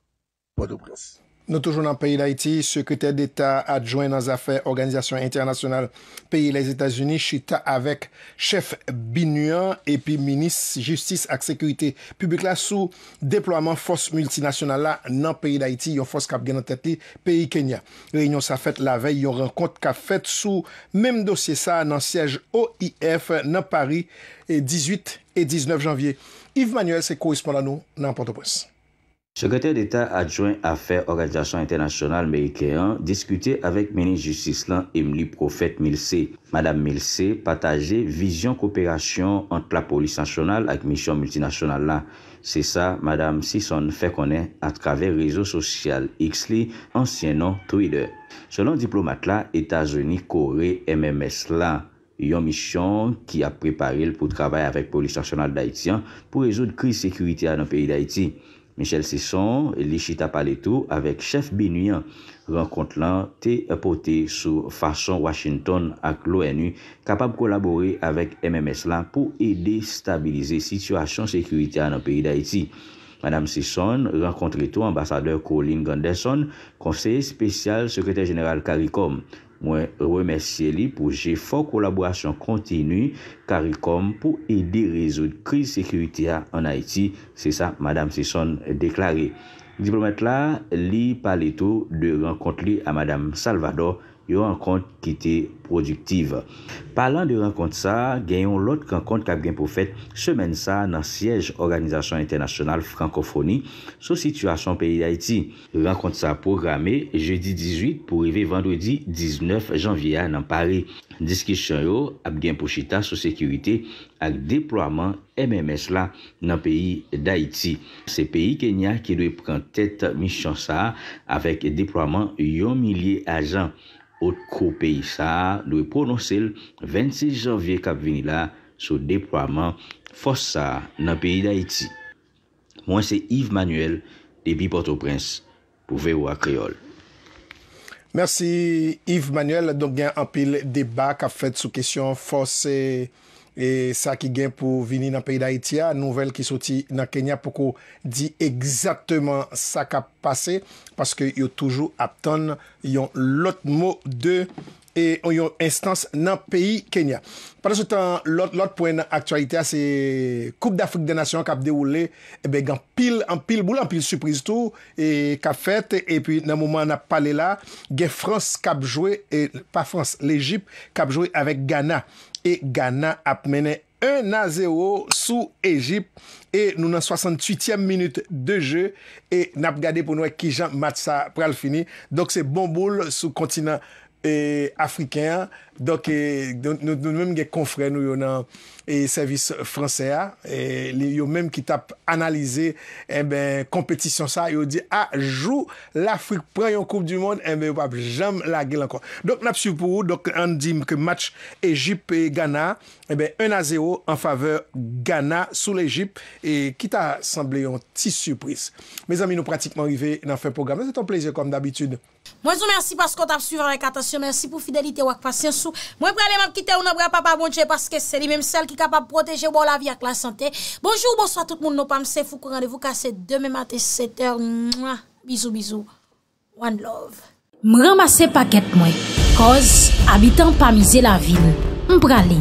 Port-au-Prince. Nous toujours dans le pays d'Haïti, secrétaire d'État adjoint dans les affaires organisation internationale pays les États-Unis, chita avec chef binuan et puis ministre justice et sécurité publique là sous déploiement force multinationale là dans le pays d'Haïti, une force qui a gagné en tête pays Kenya. Réunion ça fait la veille, une rencontre qui a fait sous même dossier ça dans le siège O I F dans Paris dix-huit et dix-neuf janvier. Yves Manuel c'est correspondant nous dans Port-au-Prince. Secrétaire d'État adjoint affaires organisation internationale américaine discuté avec ministre justice là Emily Prophète Milsé. Madame Milsé partageait vision coopération entre la police nationale et mission multinationale là. C'est ça madame Sisson fait connaître à travers réseau social X li ancien nom Twitter. Selon diplomate là États-Unis Corée M M S là une mission qui a préparé pour travailler avec police nationale d'Haïti pour résoudre crise sécurité dans le pays d'Haïti. Michel Sisson, Lichita Paletou, avec chef binuan, rencontre l'an, t'es porté sous façon Washington avec l'ONU, capable de collaborer avec M M S là pour aider stabiliser situation sécuritaire dans le pays d'Haïti. Madame Sisson, rencontre tout ambassadeur Colin Ganderson, conseiller spécial secrétaire général CARICOM. Moi, remercier lui pour j'ai fort collaboration continue CARICOM pour aider résoudre crise sécuritaire en Haïti. C'est ça, Madame Sisson déclaré. Diplomate là, lui parle tout de rencontre li à Madame Salvador, une rencontre qui était productive. Parlant de rencontre ça, gagnons l'autre rencontre qu'a bien pour fait semaine ça dans siège organisation internationale francophonie sur situation pays d'Haïti. Rencontre ça programmée jeudi dix-huit pour arriver vendredi dix-neuf janvier dans Paris. Discussion yo a bien pour chita sur sécurité avec déploiement M M S là dans pays d'Haïti. C'est pays Kenya qui doit prendre tête mission ça avec déploiement un millier agents. Autre pays ça doit prononcer le vingt-six janvier cap vini là sur déploiement force ça dans pays d'Haïti. Moi c'est Yves Manuel depuis Port-au-Prince pour V O A Creole. Merci Yves Manuel. Donc il y a un pile débat qu'a fait sous question force et et ça qui gagne pour venir dans le pays d'Haïti, nouvelle qui sortit dans Kenya pour qu'on dit exactement ça qui a passé, parce que y a toujours attendre l'autre mot de et une instance dans le pays Kenya. Pendant ce temps, l'autre point d'actualité, c'est Coupe d'Afrique des Nations qui a déroulé, et bien, en pile, en pile, boule, en pile surprise tout, et qui a fait, et puis, dans le moment où on a parlé là, il y a France qui a joué, et pas France, l'Égypte qui a joué avec Ghana. Et Ghana a mené un à zéro sous Égypte et nous dans soixante-huitième minute de jeu et n'a pas gardé pour nous qui Jean match ça pral fini. Donc c'est bon boule sous continent et africains, donc nous-mêmes des confrères nous dans et service français et eux même qui t'a analysé eh ben compétition ça, ils dit ah joue l'Afrique prend une coupe du monde et eh ben pas jamais la gueule encore. Donc n'a sur pour donc on dit que match Égypte et Ghana eh ben un à zéro en faveur Ghana sous l'Égypte et qui t'a semblé une petite surprise. Mes amis, nous pratiquement arrivés dans fin programme. C'est un plaisir comme d'habitude. Moi je vous remercie parce qu'on t'a suivi avec attention. Merci pour fidélité ou patience. Moi pour aller m'a quitter ou n'abra papa bon Dieu parce que c'est lui même celle qui est capable de protéger bon la vie avec la santé. Bonjour, bonsoir tout le monde. Nous pas m'sé fou rendez-vous cassé demain matin sept heures. Bisous bisous. One love. M'ramasser paquet moi cause habitant pas miser la ville. M'pralé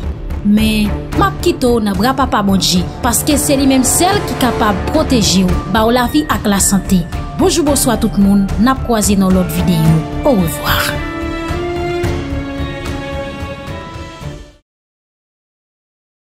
mais m'a quitter ou n'abra papa bon Dieu parce que c'est lui même celle qui est capable de protéger ba la vie avec la santé. Bonjour, bonsoir tout le monde. N'a croisé dans l'autre vidéo. Au revoir.